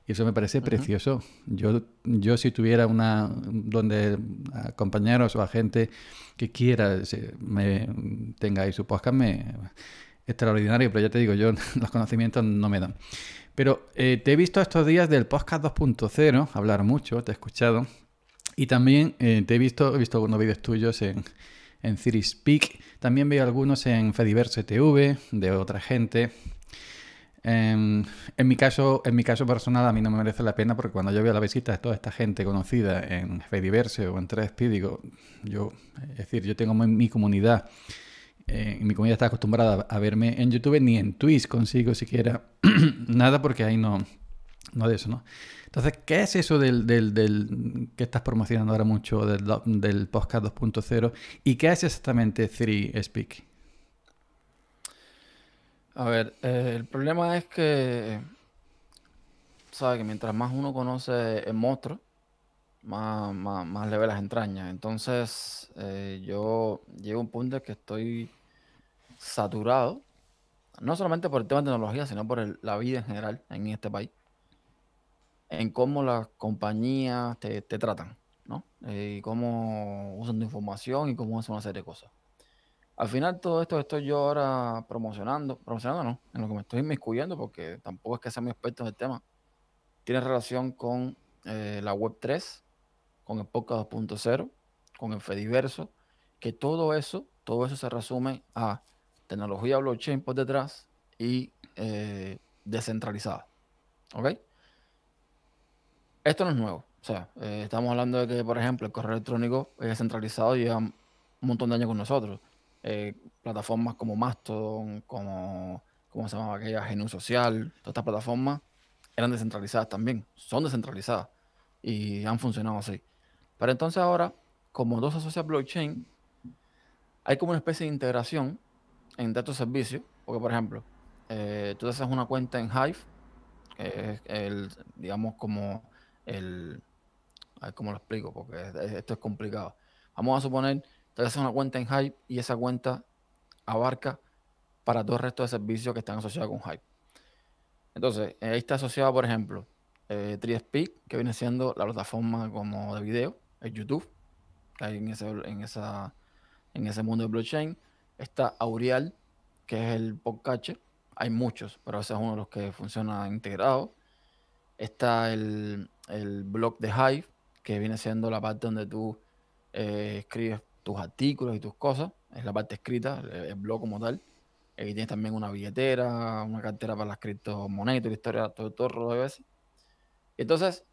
Y eso me parece uh-huh. precioso. Yo, yo si tuviera una... donde a compañeros o a gente que quiera si me, tenga ahí su podcast, me... extraordinario, pero ya te digo, yo los conocimientos no me dan. Pero eh, te he visto estos días del podcast dos punto cero hablar mucho, te he escuchado. Y también eh, te he visto, he visto algunos vídeos tuyos en, en three speak. También veo algunos en Fediverse T V, de otra gente. Eh, en mi caso, en mi caso personal, a mí no me merece la pena, porque cuando yo veo la visita de toda esta gente conocida en Fediverse o en tres speak, digo, yo, es decir, yo tengo mi, mi comunidad. Eh, mi comunidad está acostumbrada a verme en YouTube, ni en Twitch consigo siquiera nada, porque ahí no... no de eso, ¿no? Entonces, ¿qué es eso del, del, del que estás promocionando ahora mucho del, del podcast dos punto cero? ¿Y qué es exactamente three speak? A ver, eh, el problema es que, ¿sabes? Que mientras más uno conoce el monstruo, más, más, más le ve las entrañas. Entonces, eh, yo llego a un punto en que estoy saturado, no solamente por el tema de tecnología, sino por el, la vida en general en este país, en cómo las compañías te, te tratan, ¿no? Eh, y cómo usan tu información y cómo hacen una serie de cosas. Al final, todo esto estoy yo ahora promocionando, promocionando no, en lo que me estoy inmiscuyendo, porque tampoco es que sea mi experto en el tema. Tiene relación con eh, la web tres, con el podcast dos punto cero, con el Fediverso, que todo eso, todo eso se resume a tecnología blockchain por detrás y eh, descentralizada, ¿ok? Esto no es nuevo. O sea, eh, estamos hablando de que, por ejemplo, el correo electrónico es centralizado y lleva un montón de años con nosotros. Eh, plataformas como Mastodon, como, ¿cómo se llamaba aquella? G N U Social, todas estas plataformas eran descentralizadas también. Son descentralizadas y han funcionado así. Pero entonces ahora, como dos asocian blockchain, hay como una especie de integración entre estos servicios. Porque, por ejemplo, eh, tú haces una cuenta en Hive, eh, el, digamos, como... El, a ver cómo lo explico, porque esto es complicado. Vamos a suponer que haces una cuenta en Hive y esa cuenta abarca para todo el resto de servicios que están asociados con Hive. Entonces, ahí está asociado, por ejemplo, eh, three speak, que viene siendo la plataforma como de video, el YouTube, que hay en ese, en esa, en ese mundo de blockchain. Está Aurial, que es el podcast. Hay muchos, pero ese es uno de los que funciona integrado. Está el, el blog de Hive, que viene siendo la parte donde tú eh, escribes tus artículos y tus cosas. Es la parte escrita, el, el blog como tal. Aquí tienes también una billetera, una cartera para las criptomonedas, tu historia, todo, todo rollo de veces. Entonces,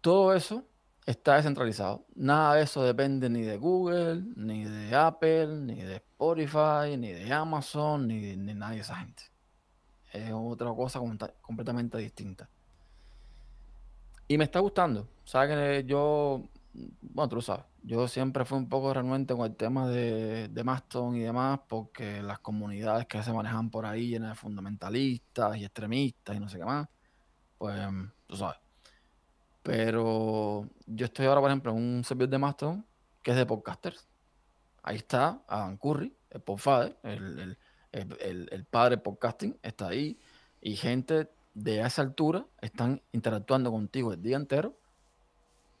todo eso está descentralizado. Nada de eso depende ni de Google, ni de Apple, ni de Spotify, ni de Amazon, ni de, ni nadie de esa gente. Es otra cosa completamente distinta. Y me está gustando. Sabes que yo... Bueno, tú lo sabes. Yo siempre fui un poco renuente con el tema de, de Mastodon y demás, porque las comunidades que se manejan por ahí llenas de fundamentalistas y extremistas y no sé qué más. Pues, tú sabes. Pero yo estoy ahora, por ejemplo, en un servidor de Mastodon que es de podcasters. Ahí está Adam Curry, el podfather, el... el El, el, el padre podcasting está ahí, y gente de esa altura están interactuando contigo el día entero,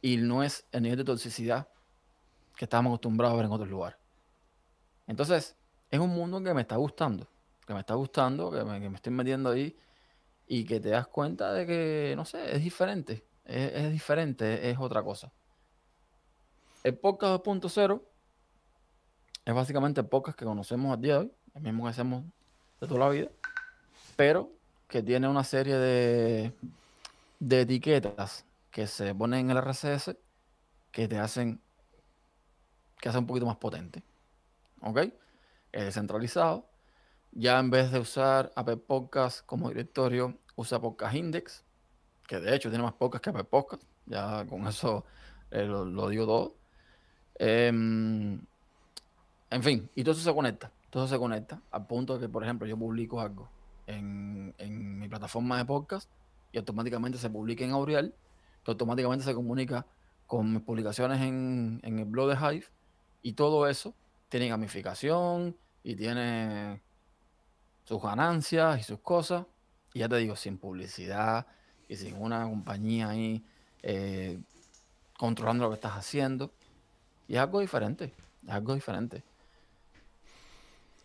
y no es el nivel de toxicidad que estábamos acostumbrados a ver en otros lugares. Entonces, es un mundo que me está gustando, que me está gustando, que me, que me estoy metiendo ahí, y que te das cuenta de que, no sé, es diferente, es, es diferente, es, es otra cosa. El podcast dos punto cero es básicamente el podcast que conocemos al día de hoy, el mismo que hacemos de toda la vida, pero que tiene una serie de, de etiquetas que se ponen en el R S S que te hacen que hacen un poquito más potente. ¿Ok? Es descentralizado. Ya en vez de usar Apple Podcast como directorio, usa Podcast Index, que de hecho tiene más podcasts que Apple Podcast. Ya con eso eh, lo, lo digo todo. Eh, en fin, y todo eso se conecta. Todo se conecta al punto de que, por ejemplo, yo publico algo en, en mi plataforma de podcast y automáticamente se publica en Aurial, que automáticamente se comunica con mis publicaciones en, en el blog de Hive Y todo eso tiene gamificación y tiene sus ganancias y sus cosas. Y ya te digo, sin publicidad y sin una compañía ahí eh, controlando lo que estás haciendo. Y es algo diferente, es algo diferente.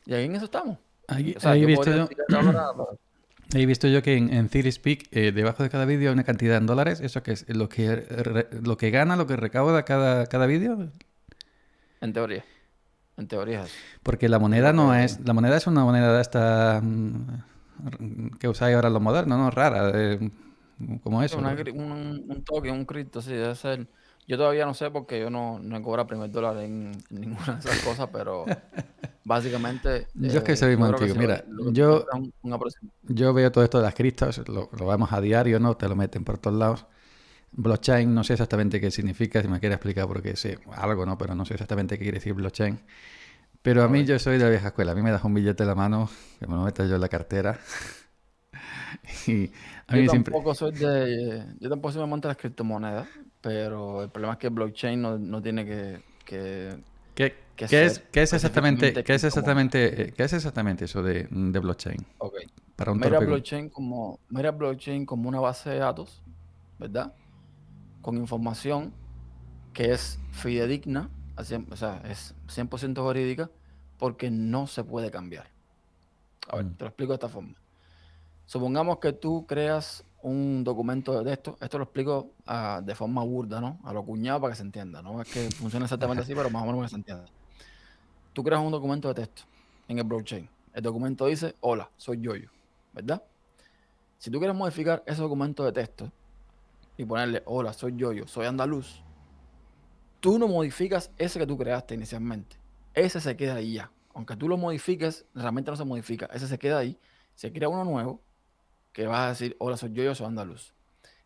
Y ahí en eso estamos. Ahí, o sea, ahí, visto yo, ahora, pero... ahí visto yo que en, en three speak, eh, debajo de cada vídeo hay una cantidad en dólares. ¿Eso qué es? ¿Lo que, re, lo que gana, lo que recauda cada, cada vídeo? En teoría. En teoría es. Porque la moneda no es... La moneda es una moneda de esta... que usáis ahora los modernos, ¿no? Rara. Eh, como eso. Una, un, un toque, un cripto, sí. Debe ser... Yo todavía no sé porque yo no, no he cobrado primer dólar en, en ninguna de esas cosas, pero básicamente... Yo eh, es que soy muy antiguo. Si Mira, lo, lo, yo, un, un yo veo todo esto de las criptos, lo, lo vemos a diario, ¿no? Te lo meten por todos lados. Blockchain, no sé exactamente qué significa, si me quiere explicar porque sé algo, ¿no? Pero no sé exactamente qué quiere decir blockchain. Pero a mí yo soy de la vieja escuela. A mí me das un billete en la mano, que me lo meto yo en la cartera. Y a mí yo tampoco siempre... soy de... Yo tampoco soy de montar las criptomonedas. Pero el problema es que el blockchain no, no tiene que... que, ¿Qué, que ¿qué, es, ¿qué, es exactamente, ¿qué, es exactamente, ¿Qué es exactamente eso de, de blockchain? Ok. Para un mira, blockchain como, mira blockchain como una base de datos, ¿verdad? Con información que es fidedigna, o sea, es cien por ciento verídica, porque no se puede cambiar. A ver, mm. te lo explico de esta forma. Supongamos que tú creas... un documento de texto, esto lo explico uh, de forma burda, ¿no? A lo cuñado para que se entienda, ¿no? Es que funciona exactamente así, pero más o menos para que se entienda. Tú creas un documento de texto en el blockchain. El documento dice, hola, soy Yoyo, ¿verdad? Si tú quieres modificar ese documento de texto y ponerle, hola, soy Yoyo, soy andaluz, tú no modificas ese que tú creaste inicialmente. Ese se queda ahí ya. Aunque tú lo modifiques, realmente no se modifica. Ese se queda ahí, se crea uno nuevo, que vas a decir, hola, soy Yoyo, soy andaluz.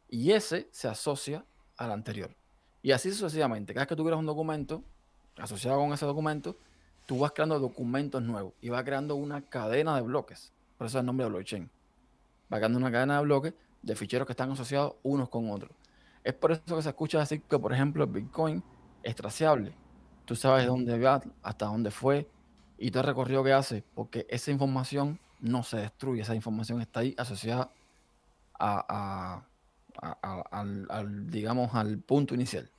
Y ese se asocia al anterior. Y así sucesivamente. Cada vez que tú creas un documento, asociado con ese documento, tú vas creando documentos nuevos y vas creando una cadena de bloques. Por eso es el nombre de blockchain. Va creando una cadena de bloques de ficheros que están asociados unos con otros. Es por eso que se escucha decir que, por ejemplo, el Bitcoin es traceable. Tú sabes dónde va, hasta dónde fue y todo el recorrido que hace, porque esa información... no se destruye, esa información está ahí asociada a, a, a, a, al, al, digamos, al punto inicial.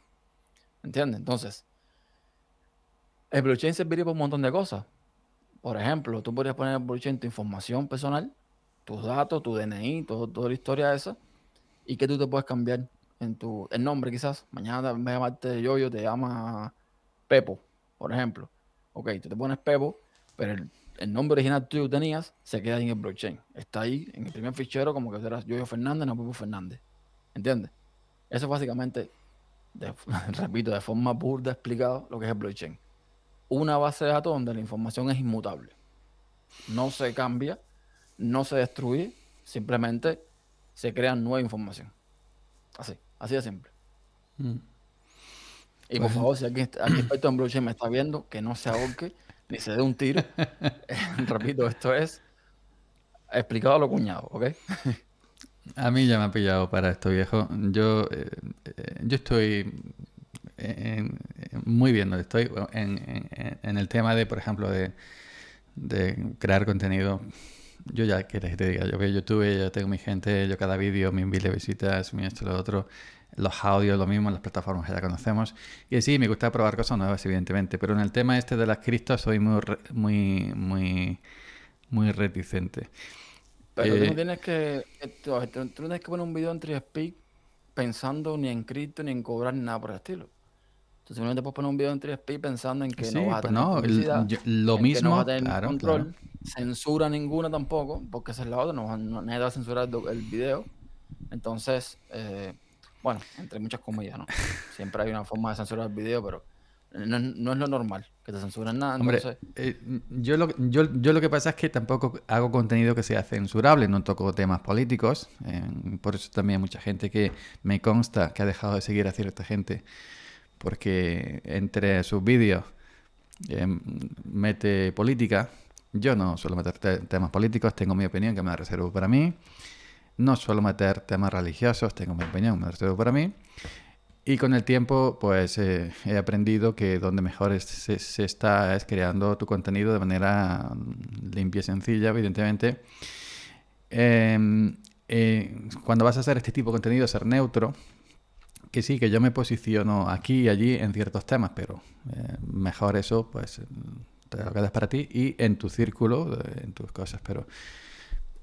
¿Entiendes? Entonces, el blockchain serviría para un montón de cosas. Por ejemplo, tú podrías poner en el blockchain tu información personal, tus datos, tu D N I, todo, toda la historia esa, y que tú te puedes cambiar en tu, el nombre quizás. Mañana me llamaste Yoyo, te llama Pepo, por ejemplo. Ok, tú te pones Pepo, pero el el nombre original que tú tenías se queda ahí en el blockchain. Está ahí en el primer fichero como que eras Yoyo Fernández, no Pepo Fernández. ¿Entiendes? Eso básicamente, de, repito, de forma burda explicado lo que es el blockchain. Una base de datos donde la información es inmutable. No se cambia, no se destruye, simplemente se crea nueva información. Así, así de simple. Mm. Y bueno, por favor, si alguien experto en blockchain me está viendo, que no se ahorque ni se dé un tiro. Repito, esto es explicado a lo cuñado, ¿ok? A mí ya me ha pillado para esto, viejo. Yo, eh, yo estoy en, en, muy bien, ¿no? Estoy en, en, en el tema de, por ejemplo, de, de crear contenido. Yo ya, ¿qué te diga? Yo veo YouTube, yo tengo mi gente, yo cada vídeo, mis mil visitas, mi esto, lo otro... los audios, lo mismo, las plataformas que ya conocemos. Y sí, me gusta probar cosas nuevas, evidentemente. Pero en el tema este de las criptos soy muy, muy, muy, muy reticente. Pero eh, tú, no tienes que, tú, tú no tienes que poner un video en three speak pensando ni en cripto, ni en cobrar, ni nada por el estilo. Tú simplemente puedes poner un video en three speak pensando en que sí, no vas a tener no, publicidad, yo, lo en mismo, que no vas a tener claro, control, claro. Censura ninguna tampoco, porque esa es la otra, no, no, nadie va a censurar el, el video. Entonces... Eh, bueno, entre muchas comillas, ¿no? Siempre hay una forma de censurar el video, pero no, no es lo normal que te censuren nada. Hombre, no sé. eh, yo, lo, yo, yo lo que pasa es que tampoco hago contenido que sea censurable, no toco temas políticos. Eh, por eso también hay mucha gente que me consta que ha dejado de seguir a cierta gente, porque entre sus vídeos eh, mete política. Yo no suelo meter te temas políticos, tengo mi opinión que me la reservo para mí. No suelo meter temas religiosos, tengo mi opinión, me lo reservo para mí. Y con el tiempo, pues eh, he aprendido que donde mejor es, se, se está es creando tu contenido de manera limpia y sencilla, evidentemente. Eh, eh, cuando vas a hacer este tipo de contenido, ser neutro, que sí, que yo me posiciono aquí y allí en ciertos temas, pero eh, mejor eso, pues te lo quedas para ti y en tu círculo, en tus cosas, pero...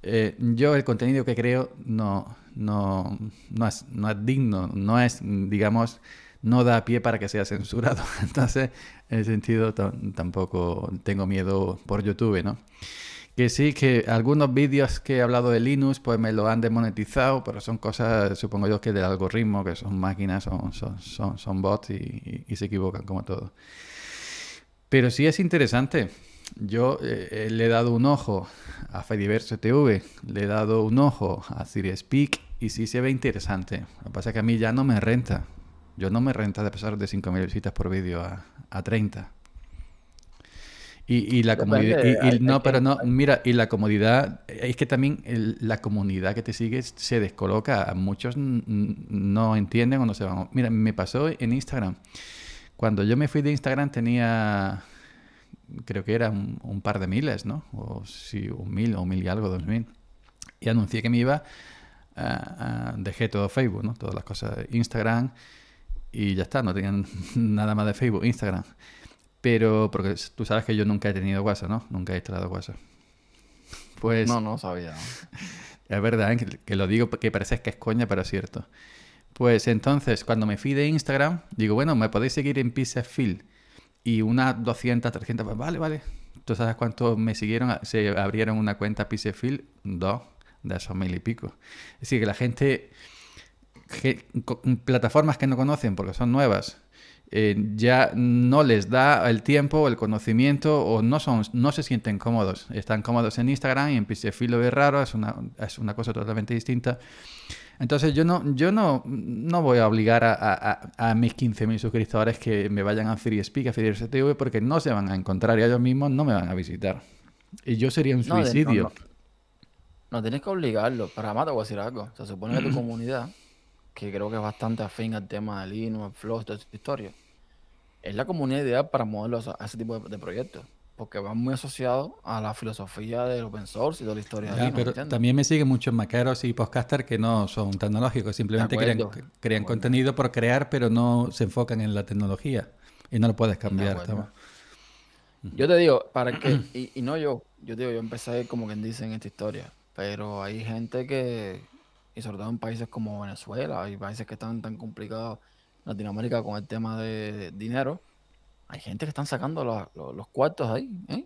Eh, yo el contenido que creo no, no, no, es, no es digno, no es, digamos, no da pie para que sea censurado. Entonces, en ese sentido, tampoco tengo miedo por YouTube, ¿no? Que sí, que algunos vídeos que he hablado de Linux, pues me lo han desmonetizado, pero son cosas, supongo yo, que del algoritmo, que son máquinas, son, son, son, son bots y, y, y se equivocan como todo. Pero sí es interesante. Yo eh, le he dado un ojo a Fediverso T V, le he dado un ojo a three speak y sí se ve interesante. Lo que pasa es que a mí ya no me renta. Yo no me renta de pasar de cinco mil visitas por vídeo a, a treinta. Y, y la Depende comodidad... Y, y, y, no, pero no, mira, y la comodidad... Es que también el, la comunidad que te sigue se descoloca. Muchos no entienden o no se van. Mira, me pasó en Instagram. Cuando yo me fui de Instagram tenía... creo que eran un par de miles, ¿no? O sí, un mil o un mil y algo, dos mil. Y anuncié que me iba, a, a, dejé todo Facebook, ¿no? Todas las cosas, Instagram, y ya está, no tenían nada más de Facebook, Instagram. Pero, porque tú sabes que yo nunca he tenido WhatsApp, ¿no? Nunca he instalado WhatsApp. Pues... No, no sabía. Es verdad, ¿eh? que, que lo digo que parece que es coña, pero es cierto. Pues entonces, cuando me fui de Instagram, digo, bueno, me podéis seguir en PizzaField. Y unas doscientas, trescientas, pues vale, vale. ¿Tú sabes cuántos me siguieron? Se abrieron una cuenta Pixelfield, dos, de esos mil y pico. Es decir, que la gente, que, con plataformas que no conocen porque son nuevas, eh, ya no les da el tiempo, el conocimiento, o no, son, no se sienten cómodos. Están cómodos en Instagram y en Pixelfield lo ve raro, es una, es una cosa totalmente distinta. Entonces yo no, yo no, no voy a obligar a, a, a mis quince mil suscriptores que me vayan a three speak, a Fediverso T V, porque no se van a encontrar y ellos mismos no me van a visitar. Y yo sería un suicidio. No, no, no. No tienes que obligarlo, pero además te voy a decir algo. Se supone que tu comunidad, que creo que es bastante afín al tema de Linux, Floss, toda esta historia, es la comunidad ideal para modelos a ese tipo de, de proyectos. Porque va muy asociado a la filosofía del open source y toda la historia ya, de Linux. Pero también me siguen muchos maqueros y podcasters que no son tecnológicos, simplemente acuerdo, crean, crean contenido por crear, pero no se enfocan en la tecnología y no lo puedes cambiar. Yo te digo, para que y, y no yo, yo te digo, yo empecé como quien dice en esta historia, pero hay gente que, y sobre todo en países como Venezuela, hay países que están tan complicados, Latinoamérica con el tema de, de dinero. Hay gente que están sacando los, los, los cuartos ahí, ¿eh?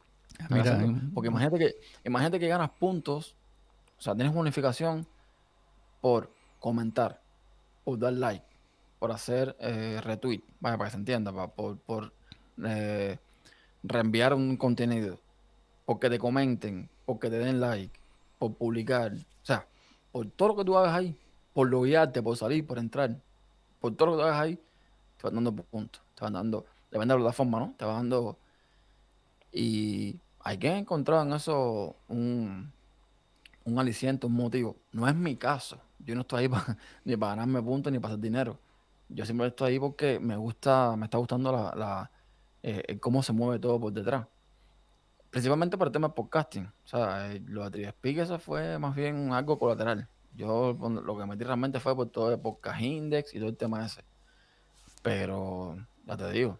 Mira, porque imagínate que, imagínate que ganas puntos, o sea, tienes bonificación por comentar, por dar like, por hacer eh, retweet, vaya, para que se entienda, para, por, por eh, reenviar un contenido, porque te comenten, porque te den like, por publicar, o sea, por todo lo que tú hagas ahí, por loguearte, por salir, por entrar, por todo lo que tú hagas ahí, te van dando puntos, te van dando... Depende de la plataforma, ¿no? Te va dando... Y hay que encontrar en eso un, un aliciente, un motivo. No es mi caso. Yo no estoy ahí pa, ni para ganarme puntos ni para hacer dinero. Yo siempre estoy ahí porque me gusta, me está gustando la, la, eh, cómo se mueve todo por detrás. Principalmente por el tema de podcasting. O sea, eh, lo de three speak eso fue más bien algo colateral. Yo lo que metí realmente fue por todo el podcast index y todo el tema ese. Pero, ya te digo...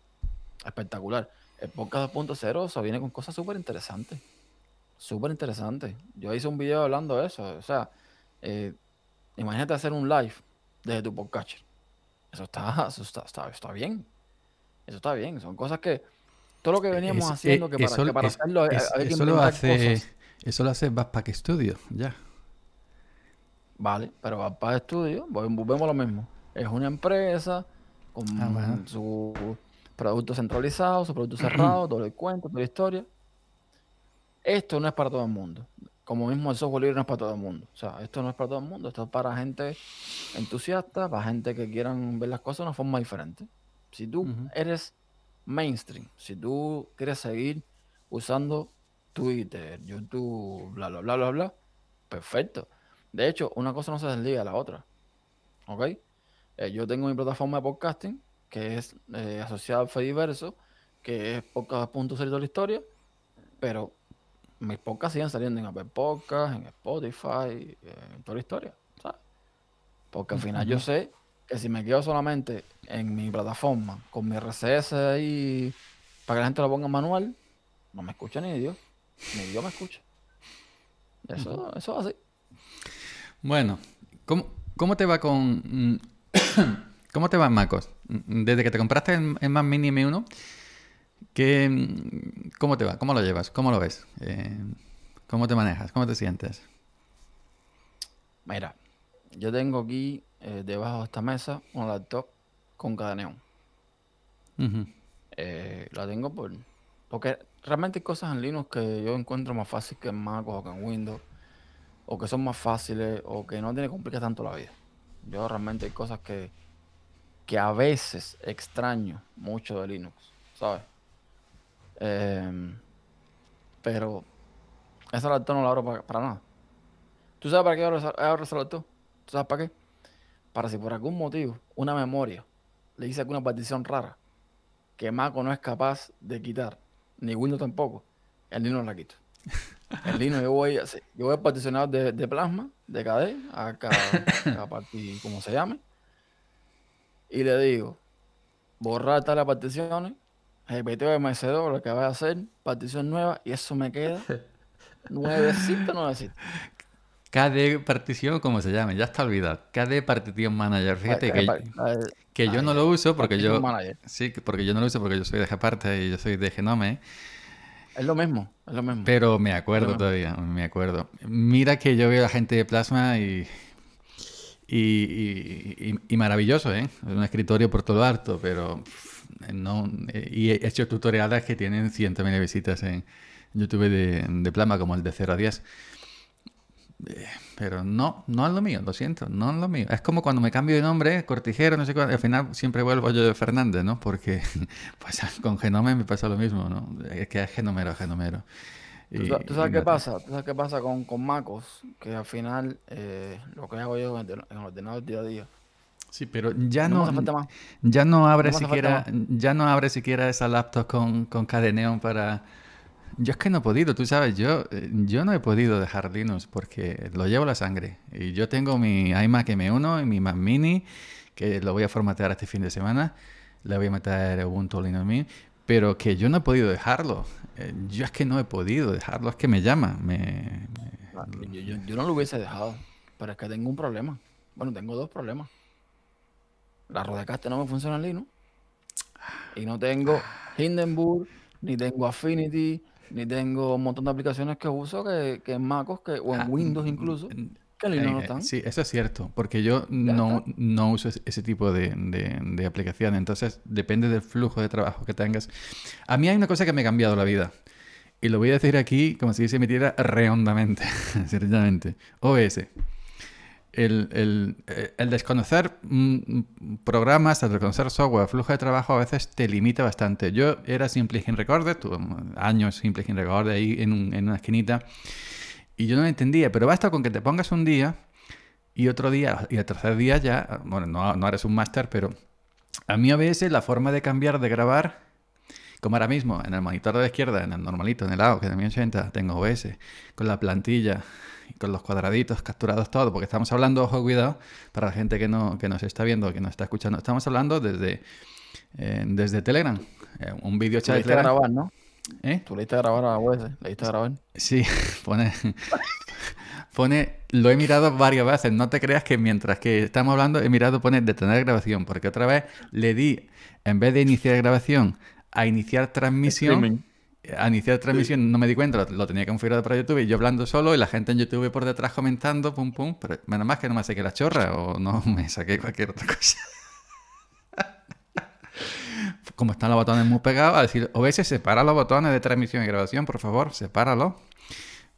Espectacular. El podcast dos punto cero, o sea, viene con cosas súper interesantes. Súper interesantes. Yo hice un video hablando de eso. O sea, eh, imagínate hacer un live desde tu podcatcher. Eso está, eso está, está, está bien. Eso está bien. Son cosas que... Todo lo que veníamos es, haciendo, es, que para, eso, que para es, hacerlo es, hay, hay eso que lo hace cosas. Eso lo hace Backpack Studio, ya. Vale, pero Backpack Studio, volvemos a lo mismo. Es una empresa con ah, su... productos centralizados, su producto cerrado, todo el cuento, toda la historia. Esto no es para todo el mundo. Como mismo el software libre no es para todo el mundo. O sea, esto no es para todo el mundo. Esto es para gente entusiasta, para gente que quieran ver las cosas de una forma diferente. Si tú uh-huh. eres mainstream, si tú quieres seguir usando Twitter, YouTube, bla, bla, bla, bla, bla, perfecto. De hecho, una cosa no se desliga de la otra. ¿Ok? Eh, yo tengo mi plataforma de podcasting, que es eh, asociada al Fediverso, que es podcast punto seis de la historia, pero mis podcasts siguen saliendo en Apple Podcasts, en Spotify, en toda la historia, ¿sabes? Porque al final yo sé que si me quedo solamente en mi plataforma, con mi R S S ahí, para que la gente lo ponga en manual, no me escucha ni Dios, ni Dios me escucha. Eso, eso es así. Bueno, ¿cómo, cómo te va con... ¿Cómo te va en macOS? Desde que te compraste el, el Mac Mini M uno, ¿qué, ¿cómo te va? ¿Cómo lo llevas? ¿Cómo lo ves? Eh, ¿Cómo te manejas? ¿Cómo te sientes? Mira, yo tengo aquí eh, debajo de esta mesa un laptop con cadeneón. Uh-huh. eh, la tengo por... porque realmente hay cosas en Linux que yo encuentro más fácil que en Mac o que en Windows, o que son más fáciles, o que no te complican tanto la vida. Yo realmente hay cosas que, que a veces extraño mucho de Linux, ¿sabes? Eh, pero esa laptop no la abro para, para nada. ¿Tú sabes para qué abro, abro esa laptop? ¿Tú sabes para qué? Para si por algún motivo una memoria le hice alguna partición rara que Mac no es capaz de quitar, ni Windows tampoco, el Linux la quito. El Linux yo voy, yo voy a particionar de, de Plasma, de K D, a cada parte, como se llame, y le digo, borrar todas las particiones, repetido M S dos, lo que vaya a hacer, partición nueva, y eso me queda nuevecito, nuevecito. K D partición, como se llame, ya está olvidado. K D partition manager, fíjate que, que yo no lo uso porque yo... Sí, porque yo no lo uso porque yo soy de G parte y yo soy de GNOME. Es lo mismo, es lo mismo. Pero me acuerdo todavía, me acuerdo. Mira que yo veo a gente de Plasma y... Y, y, y maravilloso, ¿eh? Un escritorio por todo harto, pero no... Y he hecho tutoriales que tienen cientos de miles de visitas en YouTube de, de Plasma, como el de cero a diez. Pero no, no es lo mío, lo siento, no es lo mío. Es como cuando me cambio de nombre, Cortijero, no sé cuál, al final siempre vuelvo a Yoyo Fernández, ¿no? Porque pues, con Genome me pasa lo mismo, ¿no? Es que es genomero, genomero. Y, ¿Tú, ¿tú, sabes qué pasa? ¿Tú sabes qué pasa con, con macOS? Que al final eh, lo que hago yo en el, en el ordenador día a día. Sí, pero ya no, no ya no abre no siquiera ya no abre siquiera esa laptop con, con cadeneón para... Yo es que no he podido, tú sabes, yo, yo no he podido dejar Linux porque lo llevo la sangre. Y yo tengo mi iMac M uno y mi Mac Mini, que lo voy a formatear este fin de semana. Le voy a meter Ubuntu Linux Mint. Pero que yo no he podido dejarlo. Eh, yo es que no he podido dejarlo. Es que me llama. Me, me... Yo, yo, yo no lo hubiese dejado. Pero es que tengo un problema. Bueno, tengo dos problemas. La Rodecaste no me funciona en Linux. Y no tengo Hindenburg, ni tengo Affinity, ni tengo un montón de aplicaciones que uso que, que en macOS, que, o en ah, Windows incluso, que en Linux eh, no están. Sí, eso es cierto. Porque yo no, no uso ese tipo de, de, de aplicaciones. Entonces, depende del flujo de trabajo que tengas. A mí hay una cosa que me ha cambiado la vida. Y lo voy a decir aquí, como si se emitiera rehondamente. O B S. El, el, el desconocer programas, el desconocer software, el flujo de trabajo a veces te limita bastante. Yo era Simple-Gen Recorder, tuve años Simple-Gen Recorder ahí en, un, en una esquinita, y yo no lo entendía, pero basta con que te pongas un día y otro día, y el tercer día ya, bueno, no, no eres un máster, pero a mí a veces la forma de cambiar, de grabar, como ahora mismo, en el monitor de la izquierda, en el normalito, en el lado, que también ochenta, tengo O B S, con la plantilla, con los cuadraditos capturados, todo, porque estamos hablando, ojo, cuidado, para la gente que, no, que nos está viendo, que nos está escuchando, estamos hablando desde, eh, desde Telegram, eh, un vídeo chat de Telegram. Grabar, ¿no? ¿Eh? Tú le diste a grabar a O B S, le diste a grabar. Sí, pone, pone, lo he mirado varias veces, no te creas que mientras que estamos hablando he mirado, pone detener grabación, porque otra vez le di, en vez de iniciar grabación, a iniciar transmisión. Streaming. A iniciar transmisión no me di cuenta, lo, lo tenía configurado para YouTube y yo hablando solo y la gente en YouTube por detrás comentando, pum, pum, pero menos mal que no me saqué la chorra o no me saqué cualquier otra cosa. Como están los botones muy pegados, a decir, O B S, separa los botones de transmisión y grabación, por favor, sepáralo.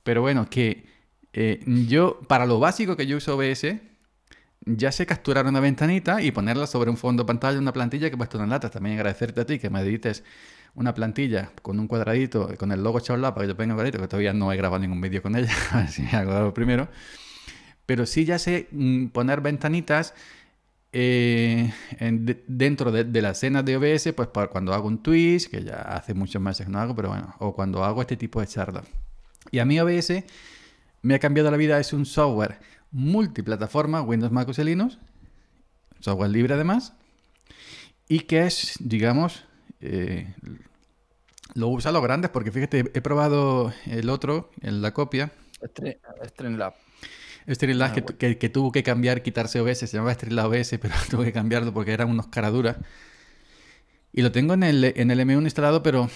Pero bueno, que eh, yo, para lo básico que yo uso O B S, ya sé capturar una ventanita y ponerla sobre un fondo de pantalla, una plantilla que he puesto en latas. También agradecerte a ti que me edites una plantilla con un cuadradito, con el logo echado al lado para que yo ponga un cuadradito, que todavía no he grabado ningún vídeo con ella, a ver si me hago primero. Pero sí ya sé poner ventanitas Eh, en, de, dentro de, de la cena de O B S, pues para cuando hago un Twitch, que ya hace muchos meses no hago, pero bueno, o cuando hago este tipo de charlas. Y a mí O B S me ha cambiado la vida. Es un software multiplataforma, Windows, Mac O S y Linux, software libre además, y que es, digamos, eh, lo usan los grandes, porque fíjate, he probado el otro, en la copia. Streamlabs. Streamlabs ah, que, bueno. que, que tuvo que cambiar, quitarse O B S, se llamaba Streamlabs O B S, pero tuve que cambiarlo porque eran unos caraduras. Y lo tengo en el, en el M uno instalado, pero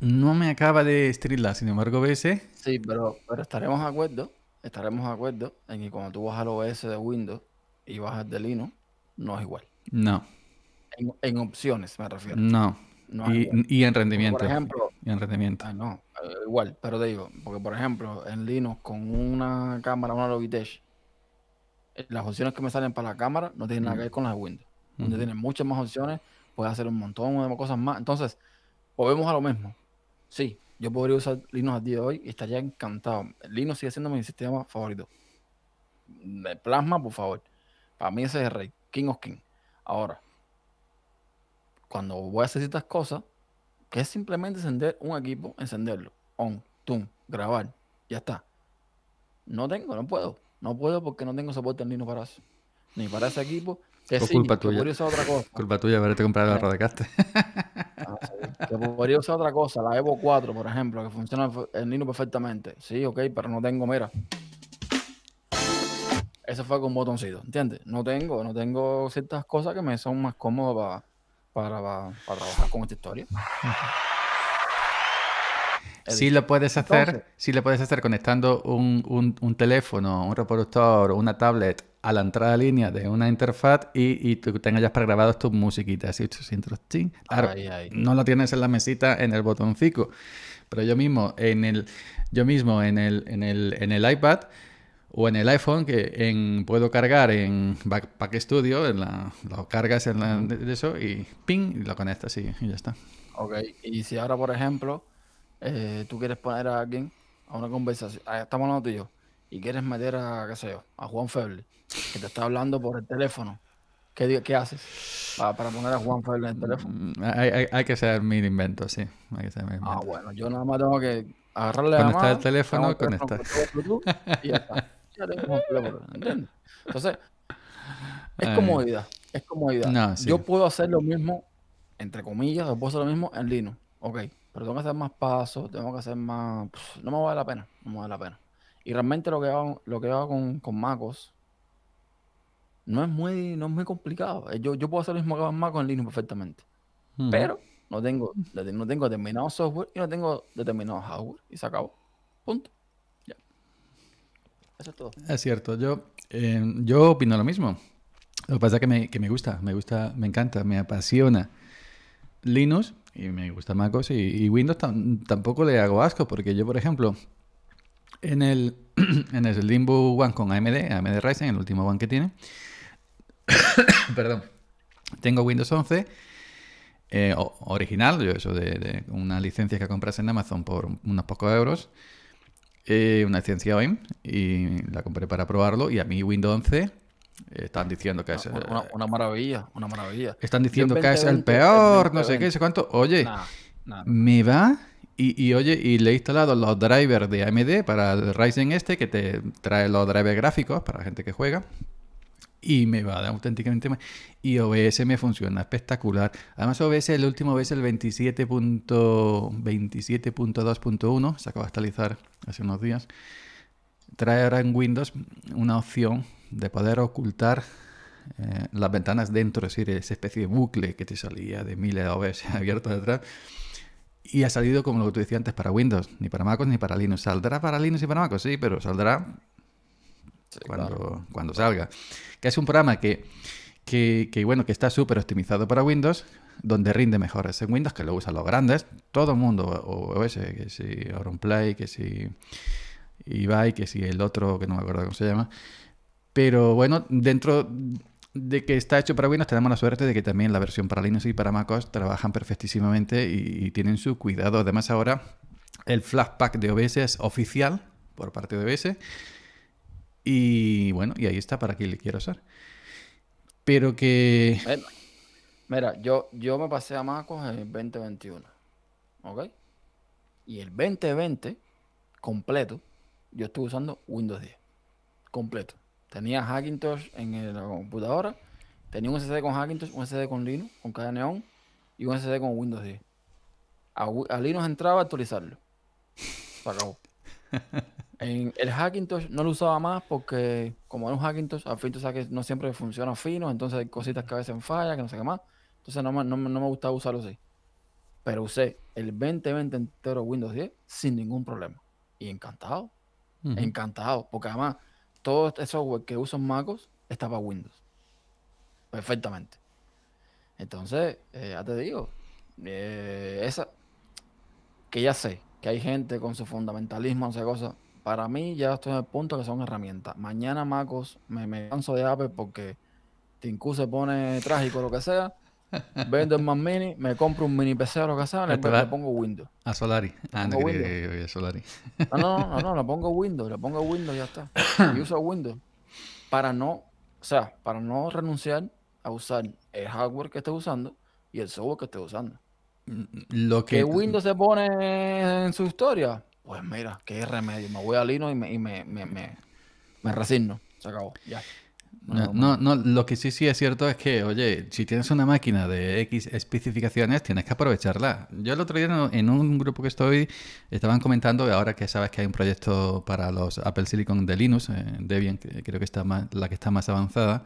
no me acaba de Streamlabs, sin embargo O B S... Sí, pero, pero estaremos de acuerdo, estaremos de acuerdo en que cuando tú vas al O B S de Windows y vas al de Linux, no es igual. No. En, en opciones me refiero. No. No y, y en rendimiento. Por ejemplo, y en rendimiento. Ah, no, igual, pero te digo, porque por ejemplo, en Linux con una cámara, una Logitech, las opciones que me salen para la cámara no tienen nada que ver con las de Windows. Mm. Donde tienen muchas más opciones, puedes hacer un montón de cosas más. Entonces, volvemos a lo mismo. Sí, yo podría usar Linux al día de hoy y estaría encantado. Linux sigue siendo mi sistema favorito. De Plasma, por favor. Para mí ese es el rey, King of King. Ahora, cuando voy a hacer ciertas cosas, que es simplemente encender un equipo, encenderlo, on, tum, grabar, ya está. No tengo, no puedo. No puedo porque no tengo soporte en Linux para eso. Ni para ese equipo. Que sí, culpa tuya. Podría usar otra cosa. Culpa tuya haberte comprado la Rodecaster. Que podría usar otra cosa, la Evo cuatro, por ejemplo, que funciona en Linux perfectamente. Sí, ok, pero no tengo, mira. Eso fue con botoncito, ¿entiendes? No tengo, no tengo ciertas cosas que me son más cómodas para... Para, para, para trabajar con esta historia. Sí lo puedes hacer. Entonces, sí lo puedes hacer conectando un, un, un teléfono, un reproductor, una tablet a la entrada de línea de una interfaz y, y tú tengas ya pregrabados tus musiquitas y tus intros. Claro, ahí, ahí. No lo tienes en la mesita, en el botoncito. Pero yo mismo en el, yo mismo en el, en el, en el iPad o en el iPhone, que en, puedo cargar en Backpack Studio, en la, lo cargas en la, de, de eso y ping, y lo conectas y, y ya está. Ok, y si ahora, por ejemplo, eh, tú quieres poner a alguien a una conversación, estamos hablando tú y yo, y quieres meter a, qué sé yo, a Juan Fables, que te está hablando por el teléfono, ¿qué, qué haces para, para poner a Juan Fables en el teléfono? Hay, hay, hay que ser mil inventos, sí. Hay que ser mil inventos. Ah, bueno, yo nada más tengo que agarrarle la mano. Conectar el teléfono, conectar. Y ya está. Entonces, es comodidad, es comodidad. No, sí. Yo puedo hacer lo mismo, entre comillas, yo puedo hacer lo mismo en Linux, ok, pero tengo que hacer más pasos, tengo que hacer más, pff, no me vale la pena, no me vale la pena. Y realmente lo que hago, lo que hago con, con MacOS no es muy, no es muy complicado. Yo, yo puedo hacer lo mismo que hago en MacOS en Linux perfectamente, hmm. pero no tengo, no tengo determinado software y no tengo determinado hardware y se acabó, punto. Eso es todo. Es cierto, yo, eh, yo opino lo mismo. Lo que pasa es que me, que me gusta, me gusta, me encanta, me apasiona Linux y me gusta MacOS y, y Windows tampoco le hago asco, porque yo, por ejemplo, en el, en el Slimbo One con A M D, A M D Ryzen, el último One que tiene, perdón, tengo Windows once eh, original, yo eso de, de una licencia que compras en Amazon por unos pocos euros. Eh, una licencia O I M y la compré para probarlo, y a mí Windows once eh, están diciendo que es... Una, una, una maravilla, una maravilla. Están diciendo que es el peor, no sé qué, sé cuánto. Oye, nah, nah. me va y, y oye, y le he instalado los drivers de A M D para el Ryzen este, que te trae los drivers gráficos para la gente que juega, y me va auténticamente mal. Y O B S me funciona espectacular. Además O B S, el último O B S, el veintisiete punto veintisiete punto dos punto uno, se acaba de actualizar hace unos días, trae ahora en Windows una opción de poder ocultar eh, las ventanas dentro, es decir, esa especie de bucle que te salía de miles de O B S abiertos detrás. Y ha salido, como lo que tú decías antes, para Windows, ni para MacOS ni para Linux. ¿Saldrá para Linux y para MacOS? Sí, pero saldrá... Cuando, claro. cuando salga. Que es un programa que, que, que bueno, que está súper optimizado para Windows, donde rinde mejor es en Windows, que lo usan los grandes, todo el mundo, o O S, que si Auronplay, que si Ibai, que si el otro, que no me acuerdo cómo se llama. Pero bueno, dentro de que está hecho para Windows, tenemos la suerte de que también la versión para Linux y para MacOS trabajan perfectísimamente y, y tienen su cuidado. Además, ahora el Flashpack de O B S es oficial por parte de O B S. Y bueno, y ahí está para quien le quiero usar. pero que... Bueno, mira, yo, yo me pasé a MacOS en el veinte veintiuno, ¿ok? Y el veinte veinte completo, yo estuve usando Windows diez, completo. Tenía Hackintosh en la computadora, tenía un S S D con Hackintosh, un S S D con Linux, con K D Neon y un S S D con Windows diez. A, a Linux entraba a actualizarlo. Se acabó. En el Hackintosh no lo usaba más porque, como era un Hackintosh, al fin tú sabes que no siempre funciona fino, entonces hay cositas que a veces fallan, que no sé qué más. Entonces no me, no, no me gustaba usarlo así. Pero usé el veinte veinte entero Windows diez sin ningún problema. Y encantado. Uh-huh. Encantado. Porque además, todo ese software que uso en MacOS está para Windows. Perfectamente. Entonces, eh, ya te digo, eh, esa que ya sé. Que hay gente con su fundamentalismo, no sé cosas. Para mí ya estoy en el punto que son herramientas. Mañana MacOS, me, me canso de Apple porque Tinku se pone trágico, lo que sea. Vendo el Mac Mini, me compro un mini P C o lo que sea, le, le, le pongo Windows. A Solari. Ah, no, Windows. Que, que, que Solari. No, no, no, no, no, le pongo Windows, le pongo Windows y ya está. Y uso Windows para no, o sea, para no renunciar a usar el hardware que esté usando y el software que esté usando. Lo que... que Windows se pone en su historia, pues mira, qué remedio, me voy a Linux y me, y me, me, me, me resigno, se acabó, ya. No, no, no, lo que sí, sí es cierto es que, oye, si tienes una máquina de X especificaciones, tienes que aprovecharla. Yo el otro día en un grupo que estoy, estaban comentando, ahora que sabes que hay un proyecto para los Apple Silicon de Linux, eh, Debian, que creo que está más, la que está más avanzada,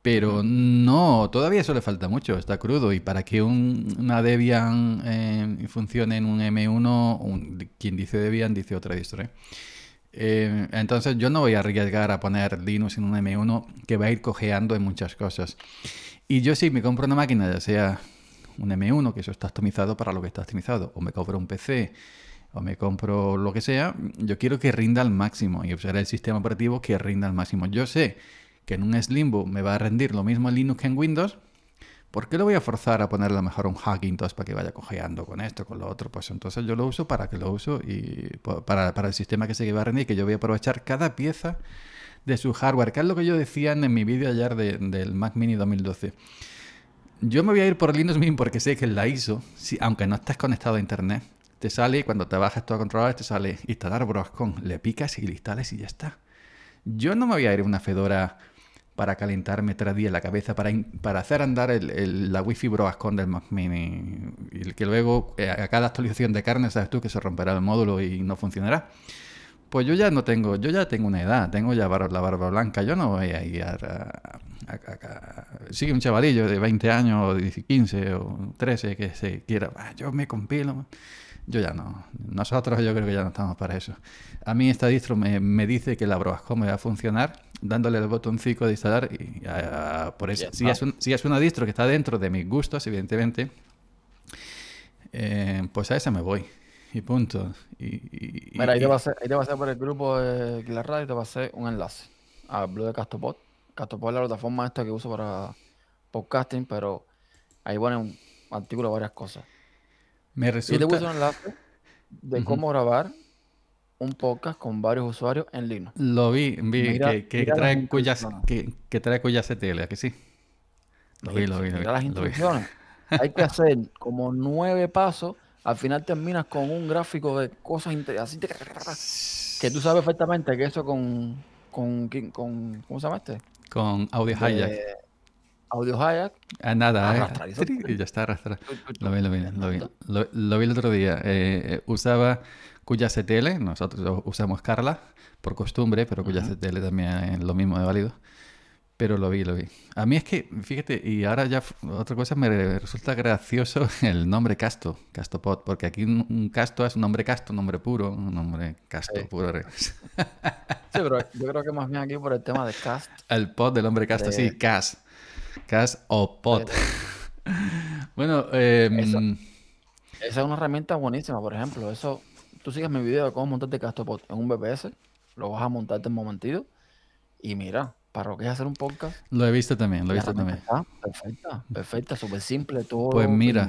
pero no, todavía eso le falta mucho, está crudo. Y para que un, una Debian eh, funcione en un M uno, un, quien dice Debian dice otra distro. ¿eh? Eh, entonces yo no voy a arriesgar a poner Linux en un M uno que va a ir cojeando en muchas cosas. Y yo sí me compro una máquina, ya sea un M uno, que eso está optimizado para lo que está optimizado, o me compro un P C, o me compro lo que sea, yo quiero que rinda al máximo y usar el sistema operativo que rinda al máximo. Yo sé que en un Slimbook me va a rendir lo mismo en Linux que en Windows, ¿por qué lo voy a forzar a ponerle mejor un Hackintosh para que vaya cojeando con esto, con lo otro? Pues entonces yo lo uso para que lo uso y para, para el sistema que se va a rendir, que yo voy a aprovechar cada pieza de su hardware, que es lo que yo decía en mi vídeo ayer de, del Mac Mini dos mil doce. Yo me voy a ir por Linux Mint porque sé que en la I S O, si, aunque no estés conectado a internet, te sale, cuando te bajas tu controlador, te sale instalar Broscon, le picas y instalas y ya está. Yo no me voy a ir a una Fedora para calentarme tras día la cabeza, para, para hacer andar el, el, la wifi Broadcom del Mac Mini, y que luego a cada actualización de carne sabes tú que se romperá el módulo y no funcionará. Pues yo ya no tengo, yo ya tengo una edad, tengo ya bar, la barba blanca, yo no voy a ir a... a, a, a sigue un chavalillo de veinte años, o quince, o trece, que se quiera, yo me compilo... Yo ya no. Nosotros yo creo que ya no estamos para eso. A mí esta distro me, me dice que la Broascom me va a funcionar dándole el botoncito de instalar y a, a, por eso. Si es, un, si es una distro que está dentro de mis gustos, evidentemente, eh, pues a esa me voy. Y punto. Y, y, Mira, ahí te va a ser, ahí te va a ser por el grupo de la radio, te va a hacer un enlace al blog de CastoPod. CastoPod es la plataforma esta que uso para podcasting, pero ahí pone un artículo de varias cosas. Me resulta... Y te puse un enlace de cómo uh-huh. grabar un podcast con varios usuarios en Linux. Lo vi, vi mira, que, que, mira trae cuyas, que, que trae cuyas C T L, ¿a que sí? Lo vi, lo vi, lo vi. Mira las instrucciones. Hay que hacer como nueve pasos. Al final terminas con un gráfico de cosas interesantes. Que tú sabes perfectamente que eso con... con, con ¿Cómo se llama este? Con Audio Hijack. De... Audio Hijack. Ah, nada, eh. ya está arrastrado. Lo vi, lo vi, lo vi. Lo, lo vi el otro día. Eh, usaba CuyaCTL, nosotros usamos Carla por costumbre, pero CuyaCTL también es lo mismo de válido. Pero lo vi, lo vi. A mí es que, fíjate, y ahora ya otra cosa, me resulta gracioso el nombre Casto, CastoPod, porque aquí un, un Casto es un nombre Casto, un nombre puro, un nombre Casto sí. puro. Sí, pero yo creo que más bien aquí por el tema de Cast. El pod del hombre Casto, de... sí, Cast. Cast o Pod. Bueno, eh, eso, esa es una herramienta buenísima, por ejemplo. Eso, tú sigues mi video de cómo montarte CastoPod en un B P S, lo vas a montarte en momentito y mira, para lo que es hacer un podcast. Lo he visto también, lo he visto también. Está perfecta, perfecta, súper simple, todo. Pues mira,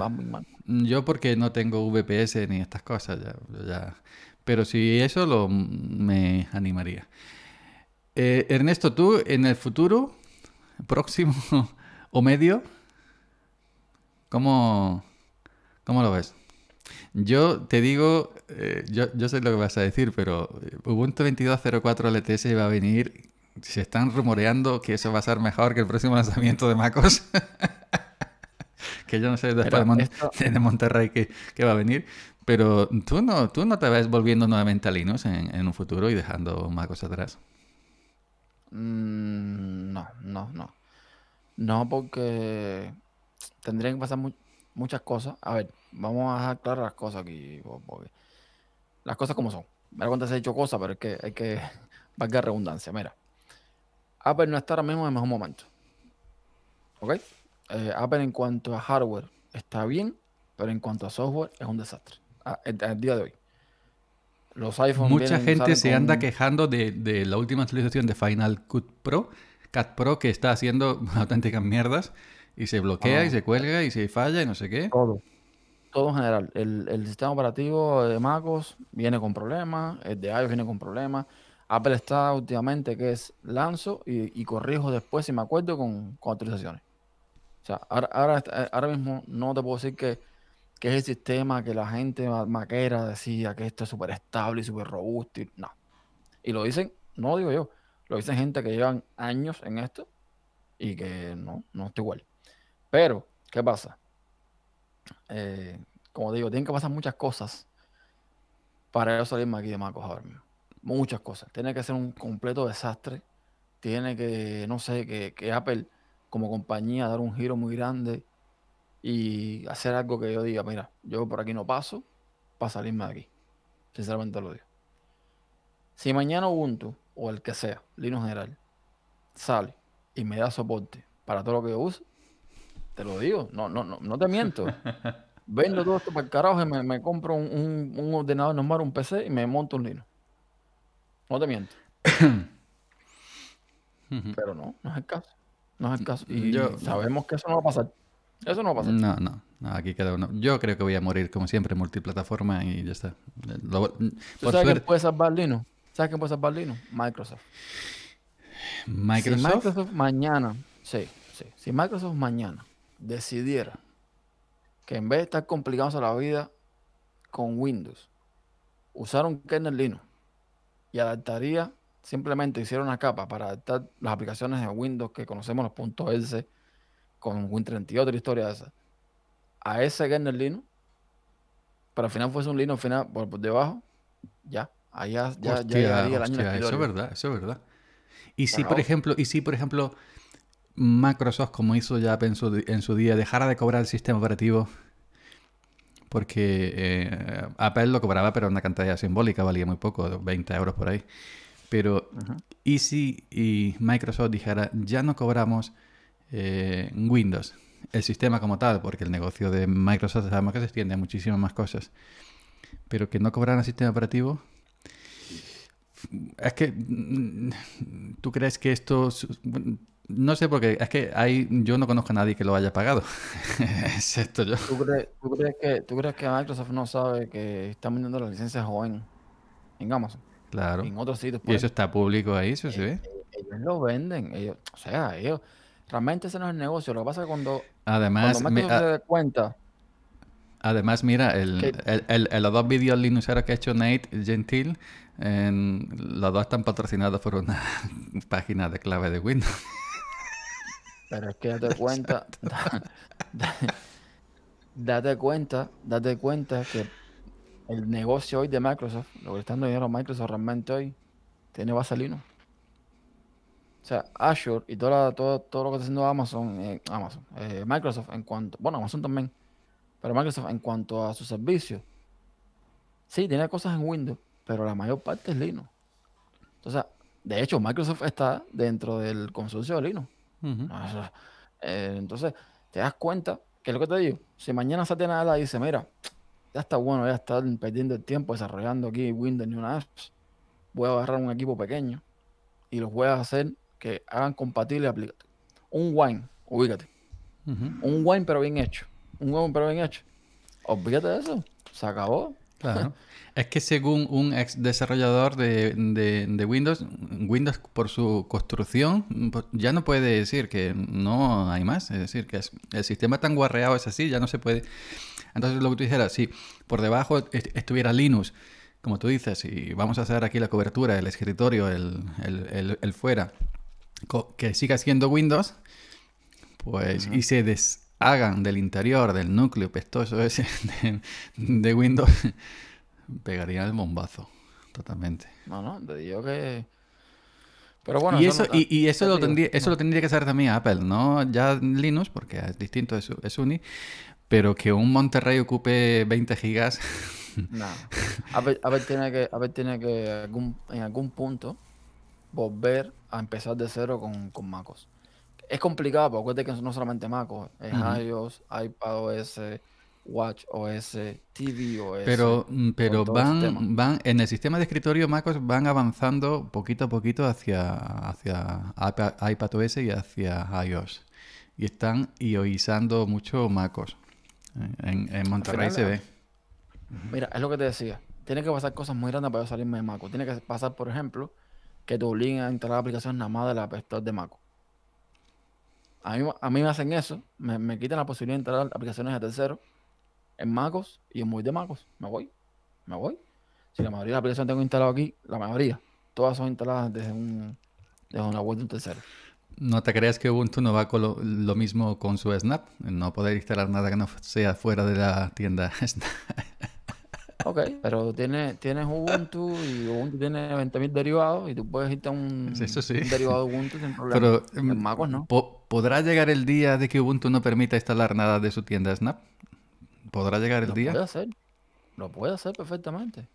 yo porque no tengo V P S ni estas cosas, ya, ya, pero si eso lo me animaría. Eh, Ernesto, tú en el futuro... próximo o medio? ¿Cómo, cómo lo ves? Yo te digo, eh, yo, yo sé lo que vas a decir, pero Ubuntu veintidós punto cero cuatro L T S va a venir. Se están rumoreando que eso va a ser mejor que el próximo lanzamiento de macOS. Que yo no sé después de, Mon esto... de Monterrey qué, qué va a venir. Pero tú no, tú no te ves volviendo nuevamente a Linux en, en un futuro y dejando macOS atrás. Mm, no, no, no. No, porque tendrían que pasar mu muchas cosas. A ver, vamos a dejar claras las cosas aquí. Porque... las cosas como son. Me cuenta se ha hecho cosas, pero es que hay que valga redundancia. Mira. Apple no está ahora mismo en el mejor momento. ¿Ok? Eh, Apple en cuanto a hardware está bien, pero en cuanto a software es un desastre. Ah, el, el día de hoy. Los iPhone Mucha vienen, gente se con... anda quejando de, de la última actualización de Final Cut Pro, Cat Pro, que está haciendo auténticas mierdas y se bloquea ah, y se cuelga y se falla y no sé qué. Todo. Todo en general. El, el sistema operativo de macOS viene con problemas, el de iOS viene con problemas. Apple está últimamente que es lanzo y, y corrijo después si me acuerdo con, con actualizaciones. O sea, ahora, ahora, ahora mismo no te puedo decir que, que es el sistema que la gente maquera decía que esto es súper estable y súper robusto. Y, no. Y lo dicen, no lo digo yo, lo dicen gente que llevan años en esto y que no, no está igual. Pero, ¿qué pasa? Eh, como digo, tienen que pasar muchas cosas para yo salirme aquí de macOS ahora mismo. Muchas cosas. Tiene que ser un completo desastre. Tiene que, no sé, que, que Apple como compañía dar un giro muy grande y hacer algo que yo diga, mira, yo por aquí no paso para salirme de aquí. Sinceramente lo digo. Si mañana Ubuntu o el que sea, Linux en general, sale y me da soporte para todo lo que yo uso, te lo digo. No, no, no, no te miento. Vendo todo esto para el carajo y me, me compro un, un, un ordenador normal, un P C y me monto un Linux. No te miento. Pero no, no es el caso. No es el caso. Y yo, sabemos que eso no va a pasar. Eso no va a pasar. No, no. no aquí queda uno. Yo creo que voy a morir, como siempre, multiplataforma y ya está. Lo, ¿Tú por sabes quién puede salvar Linux? ¿Sabes quién puede salvar Linux? Microsoft. ¿Microsoft? Si Microsoft mañana, sí, sí. Si Microsoft mañana decidiera que en vez de estar complicados a la vida con Windows, usar un kernel Linux, y adaptaría, simplemente hicieron una capa para adaptar las aplicaciones de Windows que conocemos, los .else, con Win treinta y ocho, la historia esa, a ese kernel Linux, pero al final fuese un Linux final por, por debajo, ya, allá ya, hostia, ya llegaría el año hostia, eso es verdad, eso es verdad. Y si, por ejemplo, y si, por ejemplo, Microsoft, como hizo ya en su, en su día, dejara de cobrar el sistema operativo... Porque eh, Apple lo cobraba, pero una cantidad simbólica, valía muy poco, veinte euros por ahí. Pero uh-huh. ¿y si y Microsoft dijera, ya no cobramos eh, Windows, el sistema como tal, porque el negocio de Microsoft sabemos que se extiende a muchísimas más cosas, pero que no cobraran el sistema operativo? Es que, ¿tú crees que esto...? No sé, porque es que hay, yo no conozco a nadie que lo haya pagado, excepto yo. ¿Tú crees, tú, crees que, ¿Tú crees que Microsoft no sabe que están vendiendo las licencias Joven en Amazon? Claro. En otros sitios. ¿Y eso está público ahí? ¿Eso se ve? Ellos lo venden. Ellos, o sea, ellos... Realmente ese no es el negocio. Lo que pasa es que cuando... Además... Cuando Microsoft me, a, se da cuenta... Además, mira, el, que, el, el, el, los dos vídeos linuxeros que ha hecho Nate Gentil, en, los dos están patrocinados por una página de clave de Windows. Pero es que date cuenta, da, da, date cuenta, date cuenta que el negocio hoy de Microsoft, lo que le están dando dinero a Microsoft realmente hoy, tiene base Linux. O sea, Azure y todo, la, todo, todo lo que está haciendo Amazon, eh, Amazon, eh, Microsoft en cuanto, bueno, Amazon también, pero Microsoft en cuanto a sus servicios, sí, tiene cosas en Windows, pero la mayor parte es Linux. Entonces, de hecho, Microsoft está dentro del consorcio de Linux. Uh-huh. o sea, eh, entonces te das cuenta que es lo que te digo, si mañana Satya Nadella dice, mira, ya está bueno, ya está perdiendo el tiempo desarrollando aquí Windows ni una app, voy a agarrar un equipo pequeño y los voy a hacer que hagan compatible aplicación. Un wine, ubícate, uh-huh. un wine pero bien hecho, un wine pero bien hecho, olvídate de eso, se acabó. Claro. Es que según un ex desarrollador de, de, de Windows, Windows por su construcción ya no puede decir que no hay más. Es decir, que es, el sistema tan guarreado es así, ya no se puede... Entonces lo que tú dijeras, si por debajo est estuviera Linux, como tú dices, y vamos a hacer aquí la cobertura, el escritorio, el, el, el, el fuera, que siga siendo Windows, pues uh-huh. y se deshagan del interior, del núcleo pestoso ese de, de Windows, pegaría el bombazo totalmente. No, no, te digo que... Pero bueno, y eso, eso, no y, y eso, lo tendría, eso lo tendría que hacer también Apple, ¿no? Ya Linux, porque es distinto, es, es U N I, pero que un Monterrey ocupe veinte gigas... No. Apple, Apple tiene que, Apple tiene que algún, en algún punto volver a empezar de cero con, con macOS. Es complicado, porque acuérdate que no solamente macOS, es uh-huh. iOS, iPadOS... watchOS, tvOS. Pero, pero van, van en el sistema de escritorio macOS van avanzando poquito a poquito hacia, hacia iPadOS y hacia iOS. Y están ioizando mucho macOS. En, en Monterrey final, se ve. Mira, es lo que te decía. Tiene que pasar cosas muy grandes para yo salirme de macOS. Tiene que pasar, por ejemplo, que te obliguen a instalar aplicaciones nada más de la App Store de macOS. A mí, a mí me hacen eso, me, me quitan la posibilidad de instalar aplicaciones de terceros en macOS y en muy de macOS. Me voy, me voy. Si la mayoría de las aplicaciones tengo instalado aquí, la mayoría, todas son instaladas desde, un, desde una web de un tercero. No te creas que Ubuntu no va con lo, lo mismo con su Snap. No poder instalar nada que no sea fuera de la tienda Snap. Ok, pero tienes, tienes Ubuntu y Ubuntu tiene veinte mil derivados y tú puedes irte a un, Eso sí. un derivado de Ubuntu sin problema. Pero en macOS no. Po ¿Podrá llegar el día de que Ubuntu no permita instalar nada de su tienda Snap? ¿Podrá llegar el lo día? Lo puede hacer. Lo puede hacer perfectamente.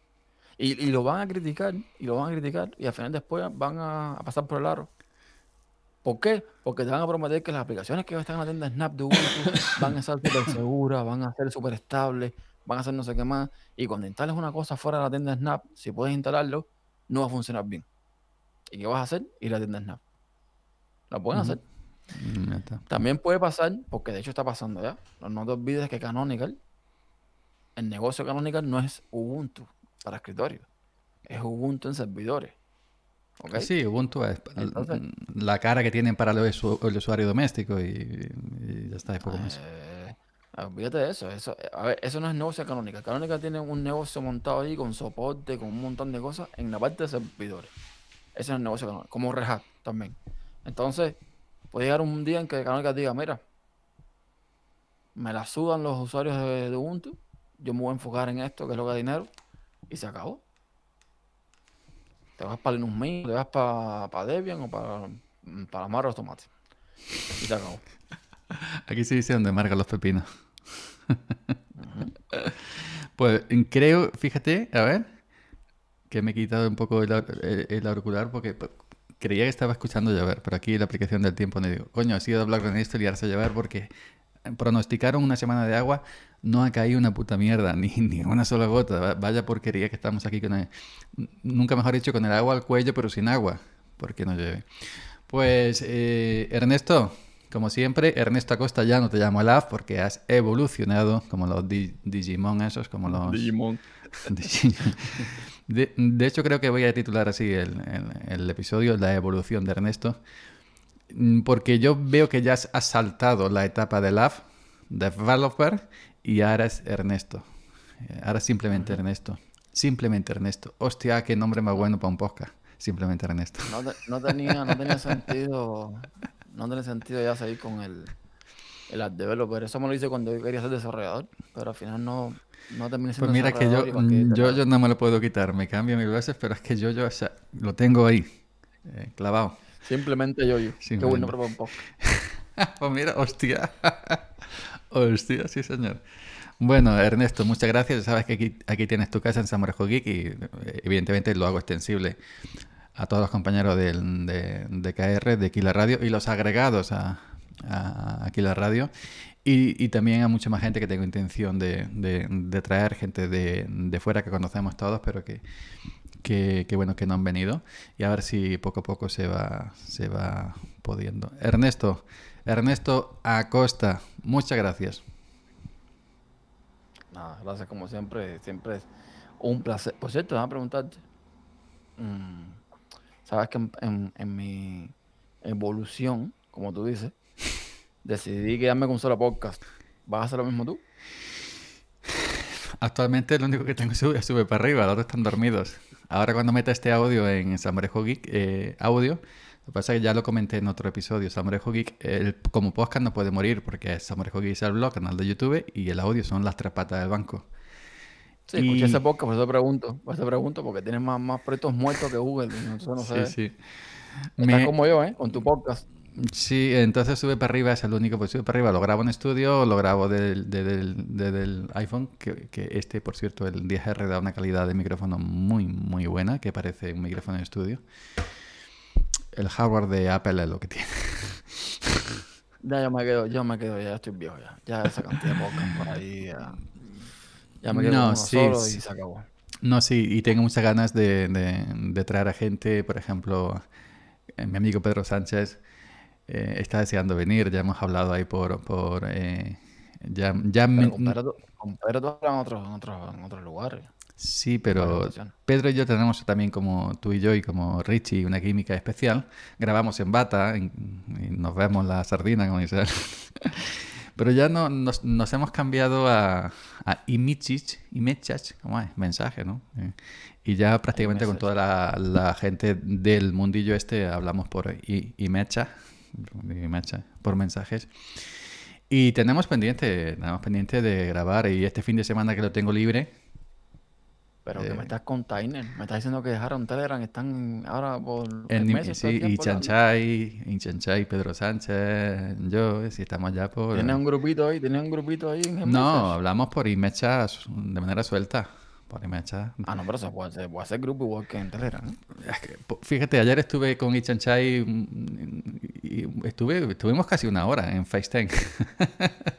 Y, y lo van a criticar. Y lo van a criticar. Y al final después van a, a pasar por el aro. ¿Por qué? Porque te van a prometer que las aplicaciones que están en la tienda Snap de Ubuntu van a ser súper seguras, van a ser súper estables, van a ser no sé qué más. Y cuando instales una cosa fuera de la tienda Snap, si puedes instalarlo, no va a funcionar bien. ¿Y qué vas a hacer? Ir a la tienda Snap. Lo pueden uh-huh. hacer. Uh-huh. También puede pasar, porque de hecho está pasando ya. No, no te olvides que Canonical, el negocio Canonical no es Ubuntu para escritorio, es Ubuntu en servidores. ¿Okay? Sí, Ubuntu es Entonces, la cara que tienen para el, usu el usuario doméstico y, y ya está, es poco más. Eh, olvídate de eso, eso, a ver, eso no es negocio Canonical. Canonical tiene un negocio montado ahí con soporte, con un montón de cosas en la parte de servidores. Ese es el negocio Canonical, como Red Hat también. Entonces, puede llegar un día en que Canonical diga, mira, me la sudan los usuarios de, de Ubuntu, yo me voy a enfocar en esto, que es lo que da dinero, y se acabó. Te vas para Linux Mint, te vas para, para Debian o para, para amarrar los tomates. Y se acabó. Aquí se dice donde marcan los pepinos. Uh-huh. Pues creo, fíjate, a ver, que me he quitado un poco el, el, el auricular porque creía que estaba escuchando llover, pero aquí la aplicación del tiempo me digo, coño, ha sido hablar con esto y liarse a llover porque pronosticaron una semana de agua, no ha caído una puta mierda, ni, ni una sola gota. Vaya porquería que estamos aquí con el, nunca mejor dicho, con el agua al cuello, pero sin agua, porque no llueve. Pues, eh, Ernesto, como siempre, Ernesto Acosta, ya no te llamo Alaf porque has evolucionado como los di Digimon esos, como los... Digimon. De, de hecho, creo que voy a titular así el, el, el episodio, la evolución de Ernesto. Porque yo veo que ya has saltado la etapa de Lab, Developer, y ahora es Ernesto. Ahora simplemente uh-huh. Ernesto. Simplemente Ernesto. Hostia, qué nombre más bueno para un podcast. Simplemente Ernesto. No, te, no, tenía, no tenía sentido no tenía sentido ya seguir con el, el App Developer. Eso me lo hice cuando yo quería ser desarrollador, pero al final no, no terminé siendo desarrollador. Pues mira que yo, yo, yo no me lo puedo quitar. Me cambio mil veces, pero es que yo, yo o sea, lo tengo ahí, eh, clavado. Simplemente Yoyo. Qué bueno, pero un poco. Pues mira, hostia. Hostia, sí señor. Bueno, Ernesto, muchas gracias. Sabes que aquí, aquí tienes tu casa en Salmorejo Geek y evidentemente lo hago extensible a todos los compañeros del, de, de K R, de Kila Radio y los agregados a, a, a Kila Radio y, y también a mucha más gente que tengo intención de, de, de traer, gente de, de fuera que conocemos todos, pero que... Que, que bueno que no han venido y a ver si poco a poco se va se va pudiendo. Ernesto, Ernesto Acosta, muchas gracias. Nada, gracias como siempre, siempre Un placer. Por cierto, déjame preguntarte. Sabes que en, en, en mi evolución, como tú dices, decidí quedarme con solo podcast. ¿Vas a hacer lo mismo tú? Actualmente lo único que tengo sube, sube para arriba, los otros están dormidos. Ahora cuando meta este audio en Salmorejo Geek, eh, audio, lo que pasa es que ya lo comenté en otro episodio, Salmorejo Geek, el, como podcast no puede morir porque Salmorejo Geek es el blog, canal de YouTube y el audio son las tres patas del banco. Sí, y... escuché ese podcast, por eso te pregunto, por eso te pregunto porque tienes más, más proyectos muertos que Google. Eso no sé. Sí, sí. Estás Me... como yo, ¿eh? Con tu podcast. Sí, entonces sube para arriba, es el único que sube para arriba. Lo grabo en estudio, lo grabo del, del, del, del iPhone, que, que este, por cierto, el diez R da una calidad de micrófono muy, muy buena, que parece un micrófono en estudio. El hardware de Apple es lo que tiene. Ya yo me quedo, yo me quedo, ya estoy viejo ya. Ya esa cantidad de podcast por ahí, ya, ya me quedo no, uno sí, solo sí. y se acabó. No, sí, y tengo muchas ganas de, de, de traer a gente, por ejemplo, mi amigo Pedro Sánchez, Eh, está deseando venir, ya hemos hablado ahí por... por eh, ya, ya me... Con Pedro, con Pedro en otros en otros en otro lugares. Sí, pero Pedro y yo tenemos también, como tú y yo y como Richie, una química especial. Grabamos en bata en, y nos vemos la sardina, como dice. Pero ya no, nos, nos hemos cambiado a, a imichich, imechach, ¿cómo es? Mensaje, ¿no? Eh, y ya prácticamente con toda la, la gente del mundillo este hablamos por i, imecha. por mensajes y tenemos pendiente tenemos pendiente de grabar y este fin de semana que lo tengo libre pero eh, que me estás con Tainer me estás diciendo que dejaron Telegram, están ahora por en, meses, sí, y Ichan Chai, Ichan Chai, Pedro Sánchez, yo, si estamos ya por... ¿Tienes un grupito ahí? ¿Tienes un grupito ahí? En no, hablamos por iMecha de manera suelta. Ah, no, pero se puede hacer, puede hacer grupo igual que en Telegram, ¿no? Es que, fíjate, ayer estuve con Ichan Chai y estuve, estuvimos casi una hora en FaceTime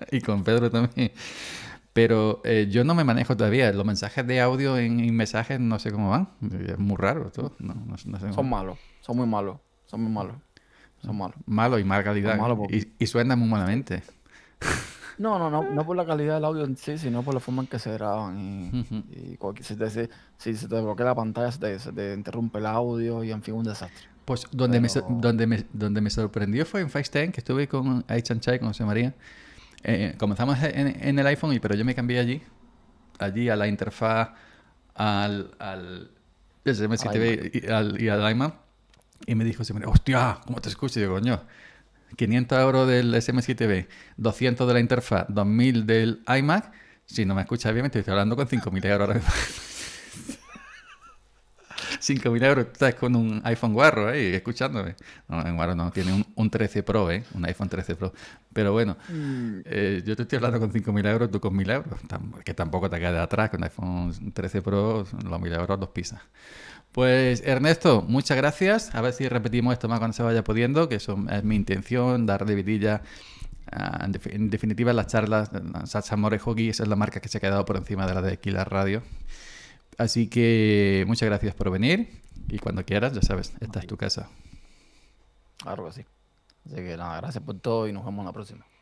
y con Pedro también. Pero eh, yo no me manejo todavía. Los mensajes de audio en, en mensajes no sé cómo van. Es muy raro todo. No, no, no sé cómo. Son malos, son muy malos, son muy malos. Son malos. Malos y mala calidad. Malo porque... y, y suenan muy malamente. No, no, no, no por la calidad del audio en sí, sino por la forma en que se graban. Y, uh-huh. y cualquier, si, te, si, si se te bloquea la pantalla, se te, se te interrumpe el audio y en fin, un desastre. Pues donde, Pero... me, donde, me, donde me sorprendió fue en FaceTime, que estuve con Ichan Chai, con José María. Eh, comenzamos en, en el iPhone, pero yo me cambié allí, allí a la interfaz, al, al, al, al, y al iMac. Y me dijo José María, ¡hostia! ¿Cómo te escucho? Y yo, coño... quinientos euros del S M siete B, doscientos de la interfaz, dos mil del iMac. Si no me escuchas bien, me estoy hablando con cinco mil euros ahora mismo. cinco mil euros, estás con un iPhone guarro ahí, escuchándome. No, en guarro no, tiene un, un trece Pro, ¿eh? Un iPhone trece Pro. Pero bueno, eh, yo te estoy hablando con cinco mil euros, tú con mil euros. Que tampoco te quedes atrás, con iPhone trece Pro, los mil euros los pisas. Pues Ernesto, muchas gracias. A ver si repetimos esto más cuando se vaya pudiendo, que eso es mi intención, darle vidilla. Uh, en, def en definitiva, las charlas, Salmorejo Geek, esa es la marca que se ha quedado por encima de la de Killer Radio. Así que muchas gracias por venir y cuando quieras, ya sabes, esta es tu casa. Claro que sí. Así que nada, gracias por todo y nos vemos en la próxima.